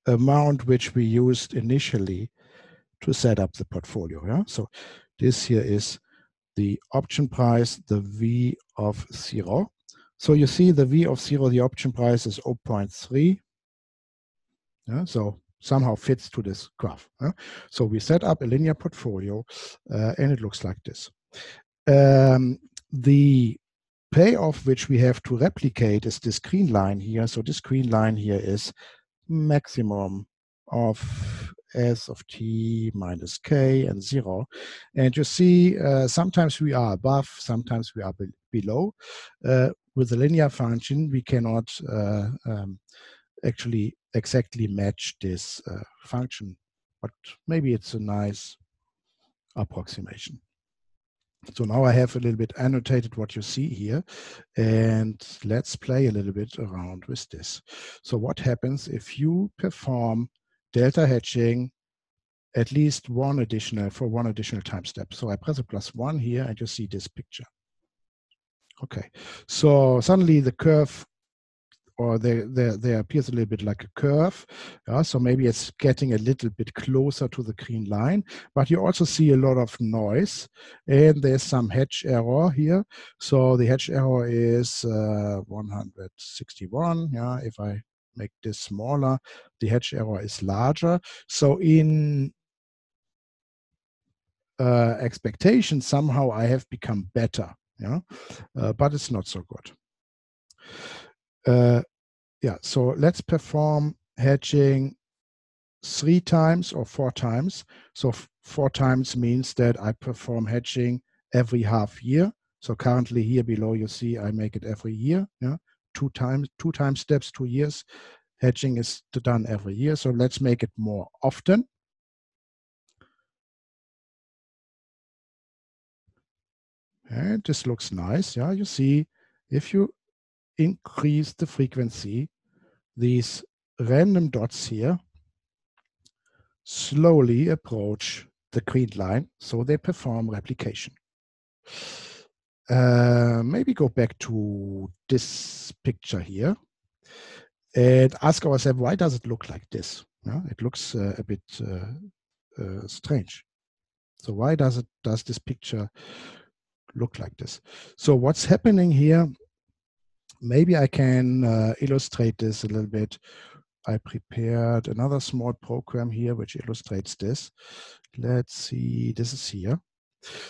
amount which we used initially to set up the portfolio. Yeah? So This here is the option price, the V of 0. So you see the V of 0, the option price is 0.3. Yeah, so somehow fits to this graph. Yeah? So we set up a linear portfolio and it looks like this. The payoff which we have to replicate is this green line here. So this green line here is maximum of S of t minus k and 0. And you see sometimes we are above, sometimes we are below. With the linear function, we cannot actually exactly match this function, but maybe it's a nice approximation. So now I have a little bit annotated what you see here, and let's play a little bit around with this. So what happens if you perform delta hedging at least for one additional time step? So I press a +1 here and you see this picture. Okay, so suddenly the curve, or there appears a little bit like a curve. Yeah, so maybe it's getting a little bit closer to the green line, but you also see a lot of noise, and there's some hedge error here. So the hedge error is 161. Yeah, if I make this smaller, the hedge error is larger. So in expectation, somehow I have become better. Yeah, but it's not so good. Yeah, so let's perform hedging 3 times or 4 times. So 4 times means that I perform hedging every half year. So currently here below you see I make it every year. Yeah, 2 times, 2 time steps, 2 years. Hedging is done every year. So let's make it more often. And this looks nice. Yeah, you see if you increase the frequency, these random dots here slowly approach the green line, so they perform replication. Maybe go back to this picture here and ask ourselves, why does it look like this? Yeah, it looks a bit strange. So why does this picture look like this? So what's happening here? Maybe I can illustrate this a little bit. I prepared another small program here which illustrates this. Let's see, this is here.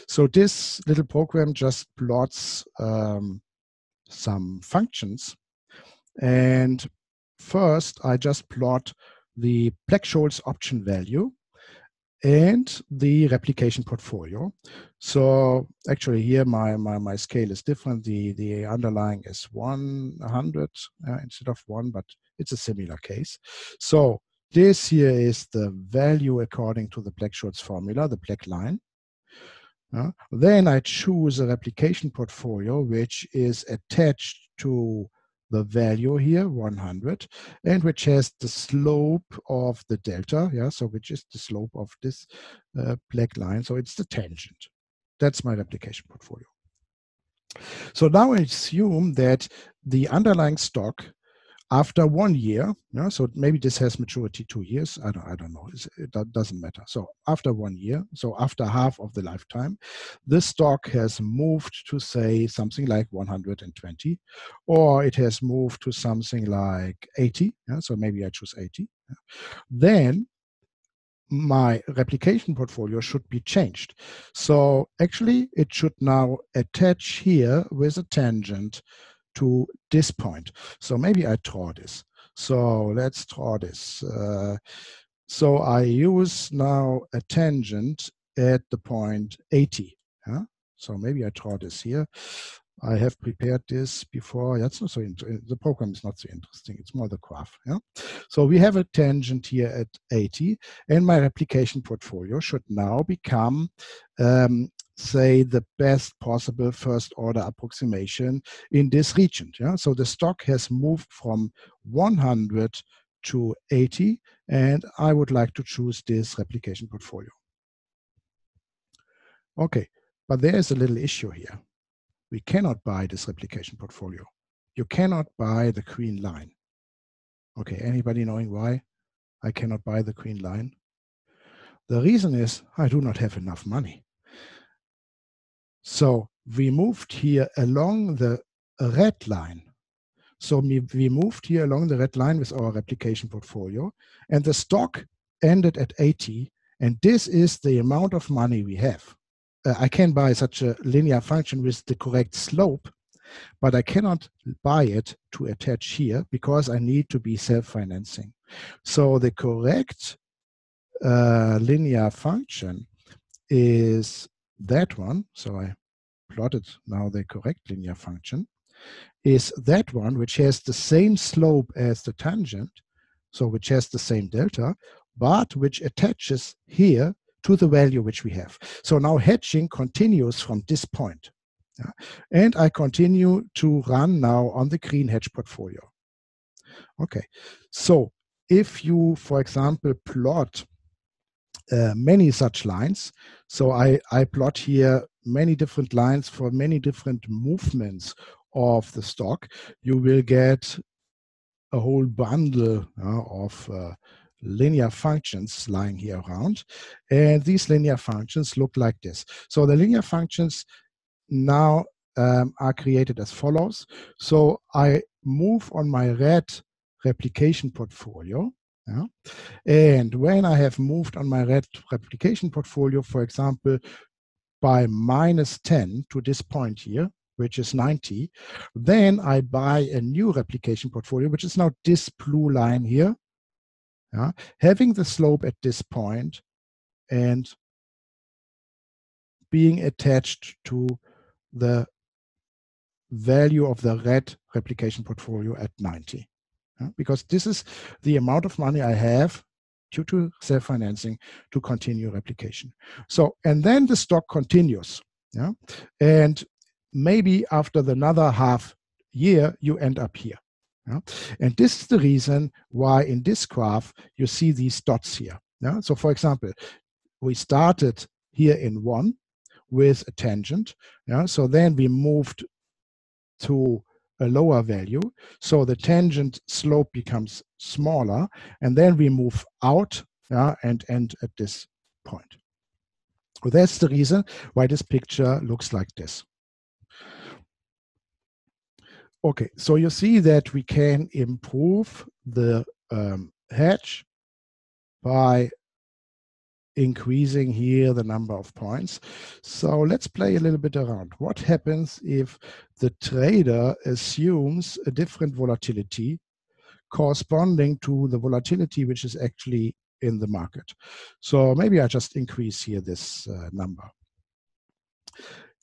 So this little program just plots some functions. And first I just plot the Black-Scholes option value and the replication portfolio. So actually here my scale is different. The underlying is 100 instead of 1, but it's a similar case. So this here is the value according to the Black-Scholes formula, the black line. Then I choose a replication portfolio which is attached to the value here, 100, and which has the slope of the delta, yeah, so which is the slope of this black line, so it's the tangent. That's my replication portfolio. So now I assume that the underlying stock after 1 year, yeah, so maybe this has maturity 2 years, I don't know, it doesn't matter. So after 1 year, so after half of the lifetime, this stock has moved to say something like 120, or it has moved to something like 80, yeah, so maybe I choose 80. Yeah. Then my replication portfolio should be changed. So actually it should now attach here with a tangent to this point. So maybe I draw this. So let's draw this. So I use now a tangent at the point 80. Yeah? So maybe I draw this here. I have prepared this before. That's not so the program is not so interesting. It's more the graph. Yeah? So we have a tangent here at 80, and my replication portfolio should now become say the best possible first order approximation in this region. Yeah? So the stock has moved from 100 to 80, and I would like to choose this replication portfolio. Okay, but there is a little issue here. We cannot buy this replication portfolio. You cannot buy the green line. Okay, anybody knowing why I cannot buy the green line? The reason is I do not have enough money. So we moved here along the red line. So we moved here along the red line with our replication portfolio, and the stock ended at 80, and this is the amount of money we have. I can buy such a linear function with the correct slope, but I cannot buy it to attach here because I need to be self-financing. So the correct linear function is that one. So I plotted now the correct linear function is that one which has the same slope as the tangent, so which has the same delta, but which attaches here to the value which we have. So now hedging continues from this point. Yeah. And I continue to run now on the green hedge portfolio. Okay, so if you, for example, plot many such lines, so I plot here many different lines for many different movements of the stock, you will get a whole bundle of linear functions lying here around, and these linear functions look like this. So the linear functions now are created as follows. So I move on my red replication portfolio, yeah? And when I have moved on my red replication portfolio, for example, by -10 to this point here, which is 90, then I buy a new replication portfolio, which is now this blue line here, yeah? Having the slope at this point and being attached to the value of the red replication portfolio at 90. Yeah? Because this is the amount of money I have due to self-financing to continue replication. So, and then the stock continues. Yeah? And maybe after another half year, you end up here. Yeah? And this is the reason why in this graph, you see these dots here. Yeah? So for example, we started here in 1 with a tangent. Yeah? So then we moved to a lower value. So the tangent slope becomes smaller, and then we move out, yeah, and end at this point. So that's the reason why this picture looks like this. Okay, so you see that we can improve the hedge by increasing here the number of points. So let's play a little bit around. What happens if the trader assumes a different volatility corresponding to the volatility which is actually in the market? So maybe I just increase here this number.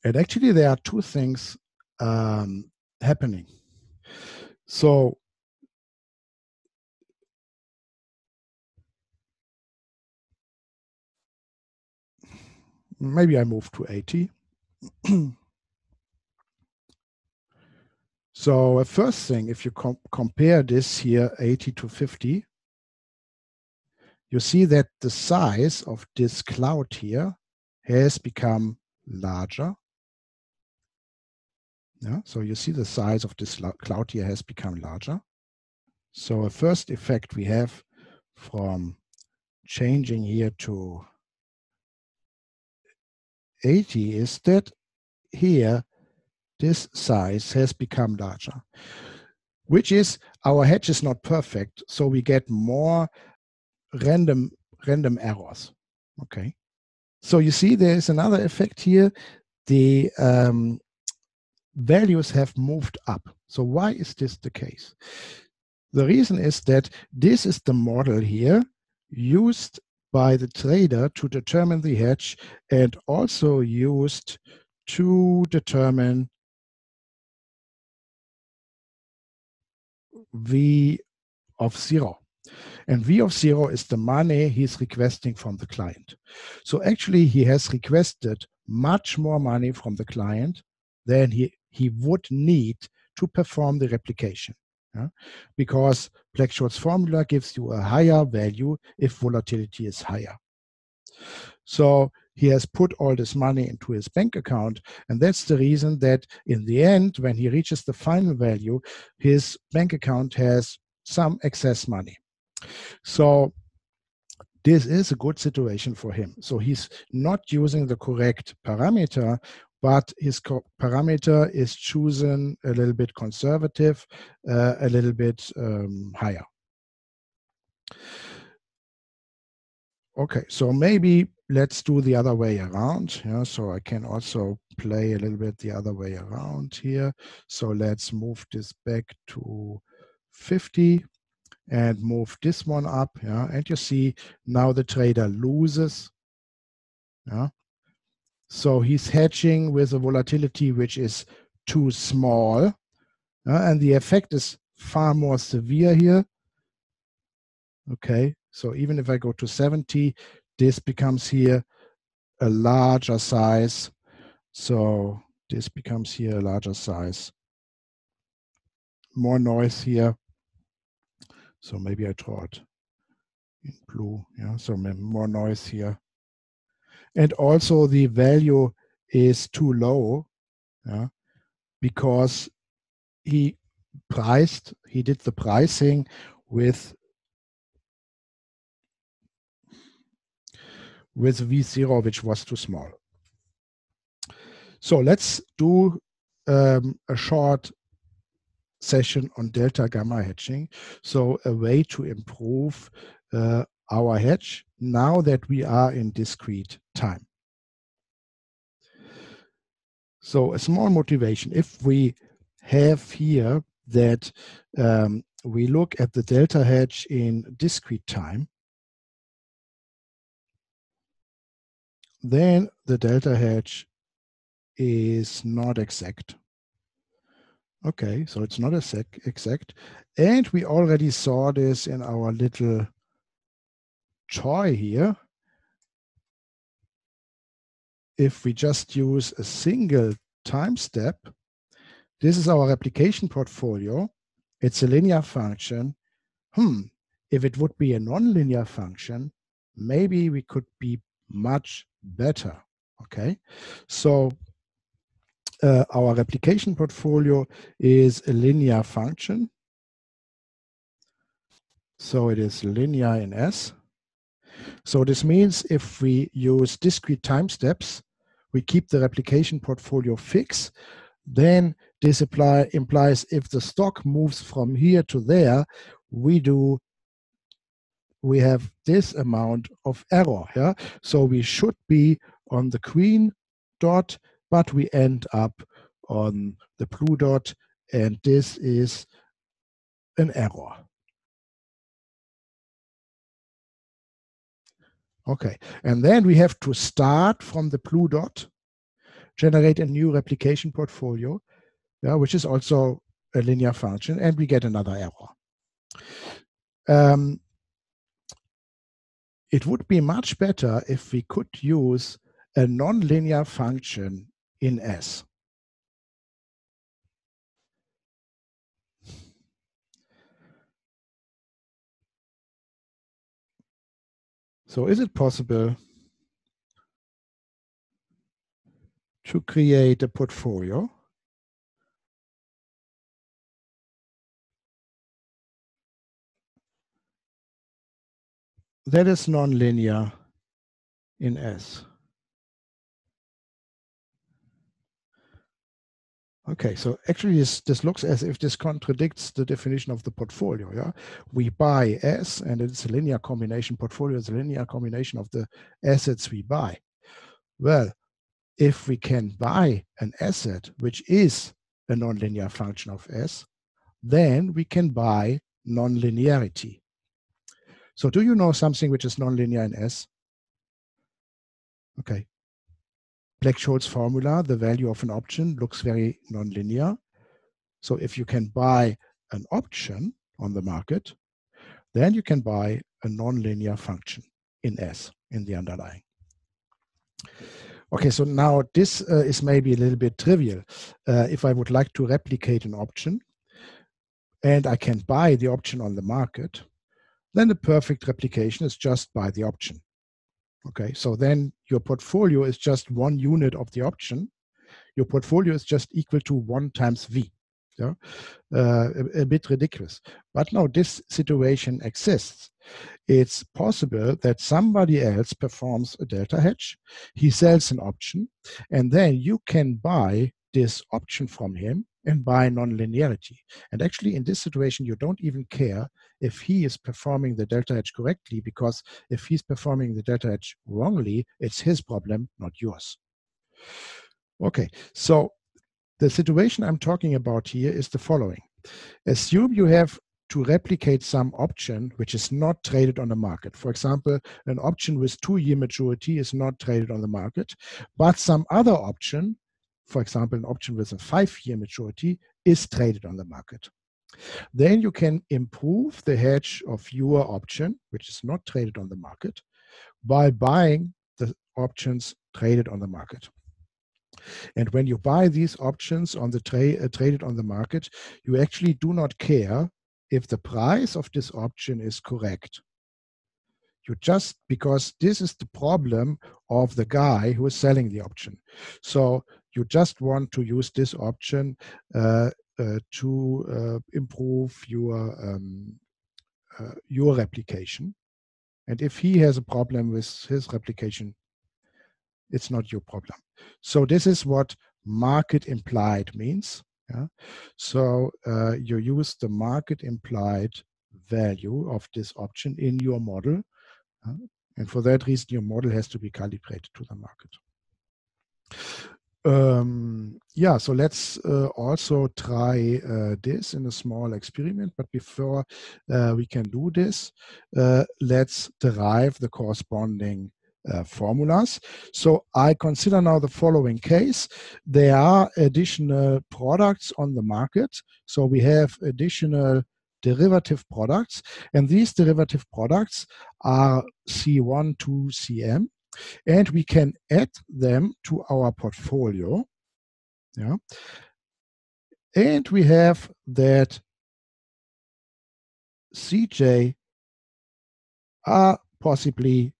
And actually there are two things happening. So maybe I move to 80. So first thing, if you compare this here, 80 to 50, you see that the size of this cloud here has become larger. Yeah, so you see the size of this cloud here has become larger. So a first effect we have from changing here to 80 is that here this size has become larger, which is our hedge is not perfect, so we get more random errors. Okay, so you see there is another effect here. The values have moved up. So why is this the case? The reason is that this is the model here used by the trader to determine the hedge, and also used to determine V(0). And V(0) is the money he's requesting from the client. So actually he has requested much more money from the client than he would need to perform the replication. Yeah? Because Black-Scholes formula gives you a higher value if volatility is higher. So he has put all this money into his bank account, and that's the reason that in the end, when he reaches the final value, his bank account has some excess money. So this is a good situation for him. So he's not using the correct parameter but his parameter is chosen a little bit conservative, a little bit higher. Okay, so maybe let's do the other way around. Yeah, so I can also play a little bit the other way around here. So let's move this back to 50 and move this one up. Yeah, and you see now the trader loses. Yeah, so he's hedging with a volatility which is too small, and the effect is far more severe here. Okay, so even if I go to 70, this becomes here a larger size. So this becomes here a larger size. More noise here. So maybe I draw it in blue. Yeah, so more noise here. And also the value is too low, yeah, because he did the pricing with V0, which was too small. So let's do a short session on delta gamma hedging. So a way to improve our hedge now that we are in discrete time. So a small motivation. If we have here that we look at the delta hedge in discrete time, then the delta hedge is not exact. Okay, so it's not exact. And we already saw this in our little toy here. If we just use a single time step, this is our replication portfolio. It's a linear function. If it would be a nonlinear function, maybe we could be much better. Okay, so our replication portfolio is a linear function. So it is linear in S. So this means if we use discrete time steps, we keep the replication portfolio fixed, then this implies if the stock moves from here to there, we have this amount of error. Yeah? So we should be on the green dot, but we end up on the blue dot, and this is an error. Okay, and then we have to start from the blue dot, generate a new replication portfolio, yeah, which is also a linear function, and we get another error. It would be much better if we could use a nonlinear function in S. So is it possible to create a portfolio that is nonlinear in S? Okay, so actually this looks as if this contradicts the definition of the portfolio. Yeah, we buy S, and it's a linear combination. Portfolio is a linear combination of the assets we buy. Well, if we can buy an asset which is a nonlinear function of S, then we can buy nonlinearity. So do you know something which is nonlinear in S? Okay. Black-Scholes formula, the value of an option, looks very nonlinear. So if you can buy an option on the market, then you can buy a nonlinear function in S, in the underlying. Okay, so now this is maybe a little bit trivial. If I would like to replicate an option, and I can buy the option on the market, then the perfect replication is just buy the option. Okay, so then your portfolio is just one unit of the option. Your portfolio is just equal to 1 times V. Yeah? A bit ridiculous. But now this situation exists. It's possible that somebody else performs a delta hedge. He sells an option, and then you can buy this option from him and buy nonlinearity. And actually, in this situation, you don't even care if he is performing the delta hedge correctly, because if he's performing the delta hedge wrongly, it's his problem, not yours. Okay, so the situation I'm talking about here is the following. Assume you have to replicate some option which is not traded on the market. For example, an option with 2-year maturity is not traded on the market, but some other option, for example, an option with a 5-year maturity, is traded on the market. Then you can improve the hedge of your option, which is not traded on the market, by buying the options traded on the market. And when you buy these options on the traded on the market, you actually do not care if the price of this option is correct. You just, because this is the problem of the guy who is selling the option. So you just want to use this option to improve your replication. And if he has a problem with his replication, it's not your problem. So this is what market implied means. Yeah? So you use the market implied value of this option in your model. And for that reason, your model has to be calibrated to the market. Yeah, so let's also try this in a small experiment. But before we can do this, let's derive the corresponding formulas. So I consider now the following case. There are additional products on the market. So we have additional derivative products, and these derivative products are C1 to Cm, and we can add them to our portfolio. Yeah. And we have that Cj are possibly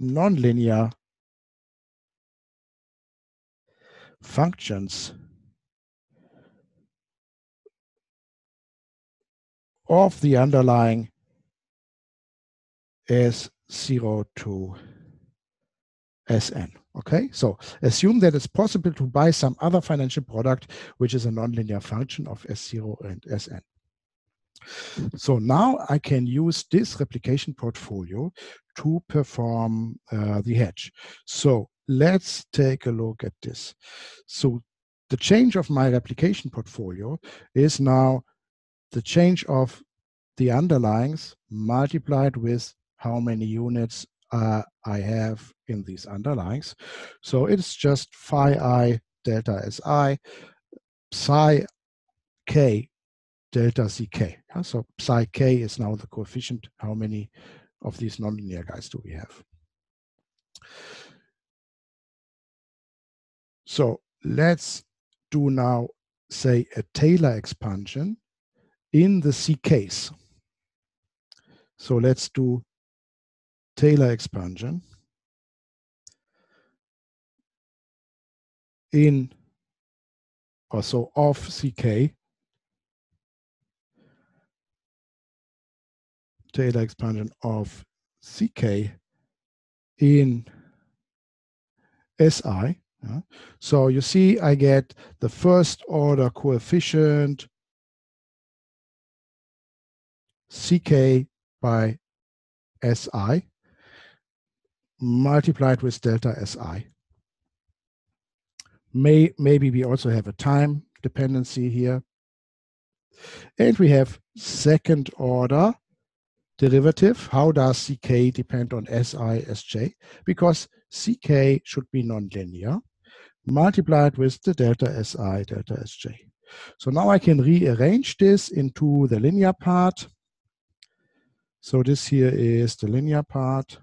nonlinear functions of the underlying S0 to Sn. Okay, so assume that it's possible to buy some other financial product which is a nonlinear function of S0 and Sn. So now I can use this replication portfolio to perform the hedge. So let's take a look at this. So the change of my replication portfolio is now the change of the underlyings multiplied with how many units I have in these underlyings. So it's just phi I delta Si psi k delta Ck. So psi k is now the coefficient. How many of these nonlinear guys do we have? So let's do now, say, a Taylor expansion in the Ck's. So let's do Taylor expansion in, or so, of Ck. Taylor expansion of Ck in Si. Yeah. So you see, I get the first order coefficient Ck by Si multiplied with delta Si. Maybe we also have a time dependency here. And we have second order derivative. How does Ck depend on Si, Sj? Because Ck should be nonlinear multiplied with the delta Si, delta Sj. So now I can rearrange this into the linear part. So this here is the linear part.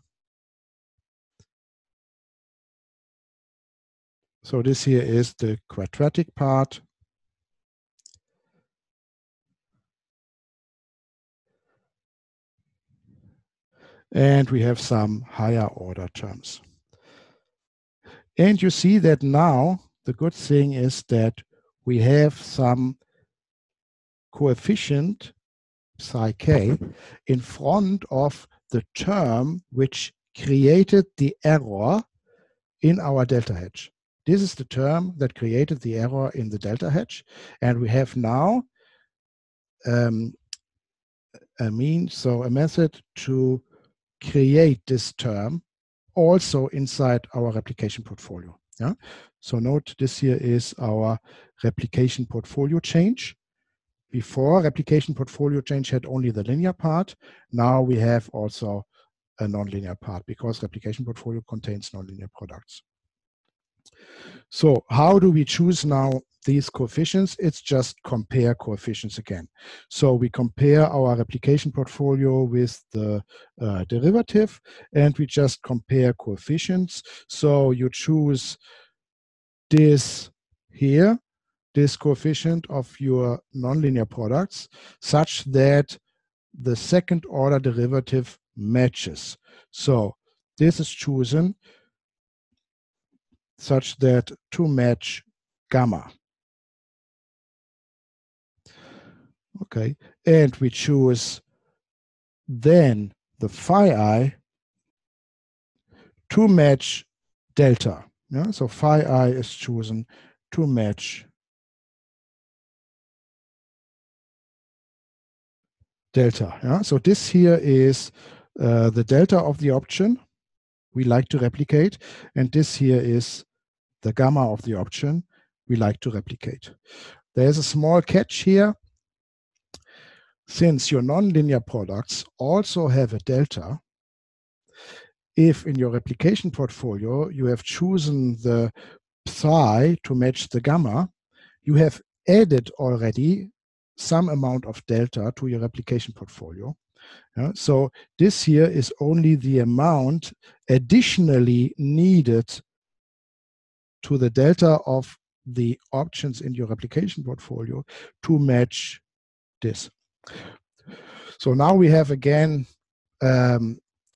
So this here is the quadratic part. And we have some higher order terms. And you see that now the good thing is that we have some coefficient psi k in front of the term which created the error in our delta hedge. This is the term that created the error in the delta hedge, and we have now a method to create this term also inside our replication portfolio. Yeah? So note this here is our replication portfolio change. Before, replication portfolio change had only the linear part. Now we have also a nonlinear part because replication portfolio contains nonlinear products. So how do we choose now these coefficients? It's just compare coefficients again. So we compare our replication portfolio with the derivative, and we just compare coefficients. So you choose this here, this coefficient of your nonlinear products, such that the second order derivative matches. So this is chosen such that to match gamma. Okay, and we choose then the phi I to match delta. Yeah? So phi I is chosen to match delta. Yeah? So this here is the delta of the option we like to replicate, and this here is the gamma of the option we like to replicate. There's a small catch here. Since your nonlinear products also have a delta, if in your replication portfolio you have chosen the psi to match the gamma, you have added already some amount of delta to your replication portfolio. Yeah, so this here is only the amount additionally needed to the delta of the options in your replication portfolio to match this. So now we have again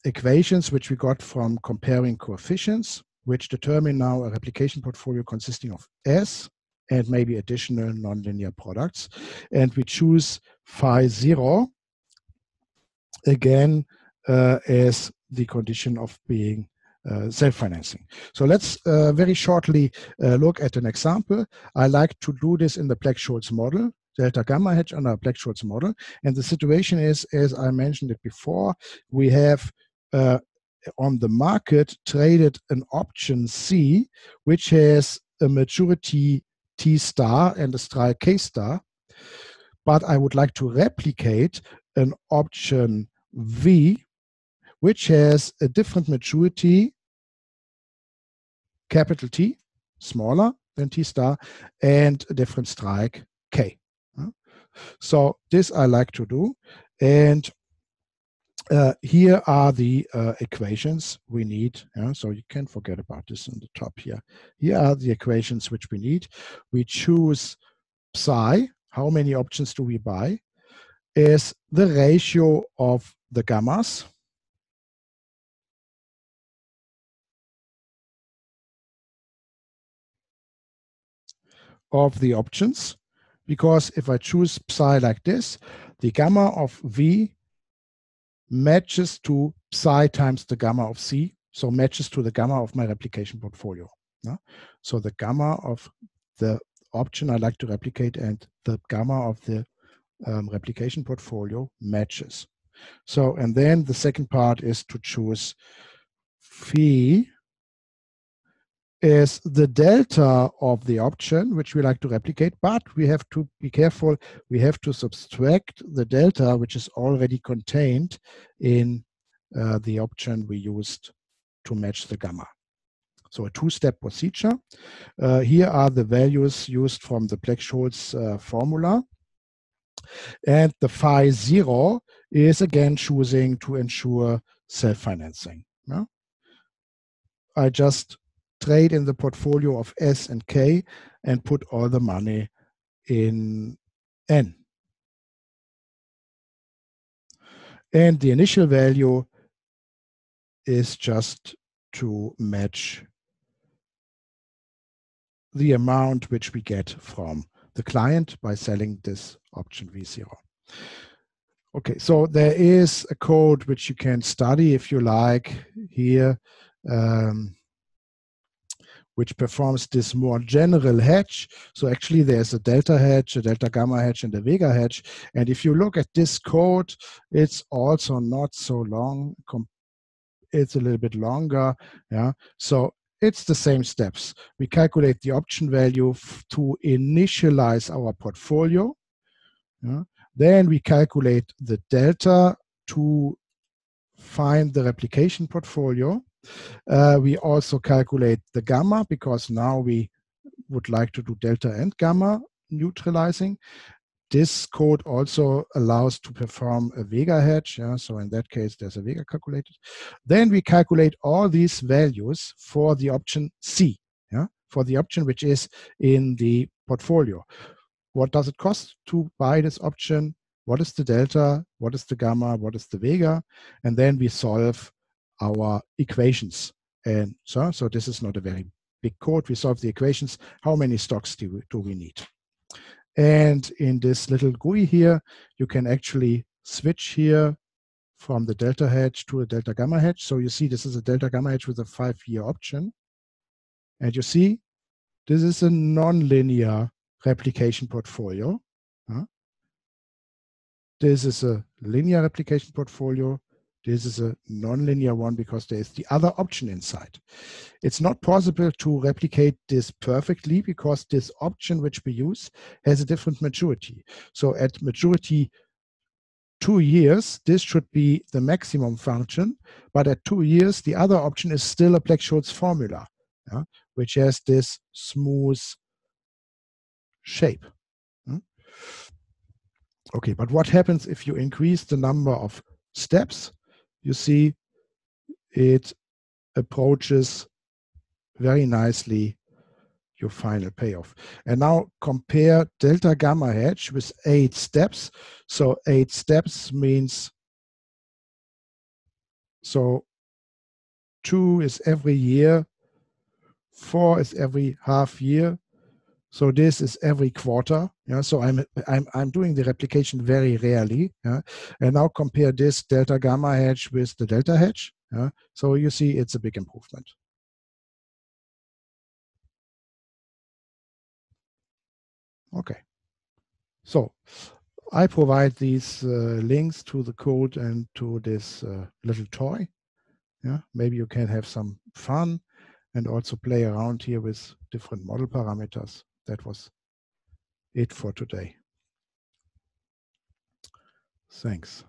equations which we got from comparing coefficients, which determine now a replication portfolio consisting of S and maybe additional nonlinear products. And we choose phi 0 again as the condition of being self-financing. So let's very shortly look at an example. I like to do this in the Black-Scholes model, delta gamma hedge under a Black-Scholes model. And the situation is, as I mentioned it before, we have on the market traded an option C, which has a maturity T star and a strike K star. But I would like to replicate an option V, which has a different maturity, capital T, smaller than T star, and a different strike K. So this I like to do. And here are the equations we need. Yeah? So you can forget about this on the top here. Here are the equations which we need. We choose psi, how many options do we buy, is the ratio of the gammas of the options, because if I choose psi like this, the gamma of V matches to psi times the gamma of C, so matches to the gamma of my replication portfolio. Yeah? So the gamma of the option I like to replicate and the gamma of the replication portfolio matches. So, and then the second part is to choose phi is the delta of the option which we like to replicate, but we have to be careful. We have to subtract the delta which is already contained in the option we used to match the gamma. So a two-step procedure. Here are the values used from the Black-Scholes formula. And the phi 0 is again choosing to ensure self-financing. Yeah? I just trade in the portfolio of S and K and put all the money in N. And the initial value is just to match the amount which we get from the client by selling this option V0. Okay, so there is a code which you can study if you like here, which performs this more general hedge. So actually there's a delta hedge, a delta gamma hedge, and a vega hedge. And if you look at this code, it's also not so long. It's a little bit longer. Yeah. So it's the same steps. We calculate the option value to initialize our portfolio. Yeah. Then we calculate the delta to find the replication portfolio. We also calculate the gamma, because now we would like to do delta and gamma neutralizing. This code also allows to perform a vega hedge. Yeah? So in that case, there's a vega calculated. Then we calculate all these values for the option C, yeah? For the option which is in the portfolio. What does it cost to buy this option? What is the delta? What is the gamma? What is the vega? And then we solve our equations. And so this is not a very big code. We solve the equations. How many stocks do we need? And in this little GUI here, you can actually switch here from the delta hedge to a delta gamma hedge. So you see this is a delta gamma hedge with a 5-year option. And you see this is a non-linear replication portfolio. This is a linear replication portfolio. This is a nonlinear one because there is the other option inside. It's not possible to replicate this perfectly because this option which we use has a different maturity. So at maturity 2 years, this should be the maximum function, but at 2 years, the other option is still a Black-Scholes formula, yeah, which has this smooth shape. Okay, but what happens if you increase the number of steps? You see, it approaches very nicely your final payoff. And now compare delta gamma hedge with 8 steps. So 8 steps means, so 2 is every year, 4 is every half year. So this is every quarter. Yeah? So I'm doing the replication very rarely. Yeah? And now compare this delta gamma hedge with the delta hedge. Yeah? So you see it's a big improvement. Okay. So I provide these links to the code and to this little toy. Yeah? Maybe you can have some fun and also play around here with different model parameters. That was it for today. Thanks.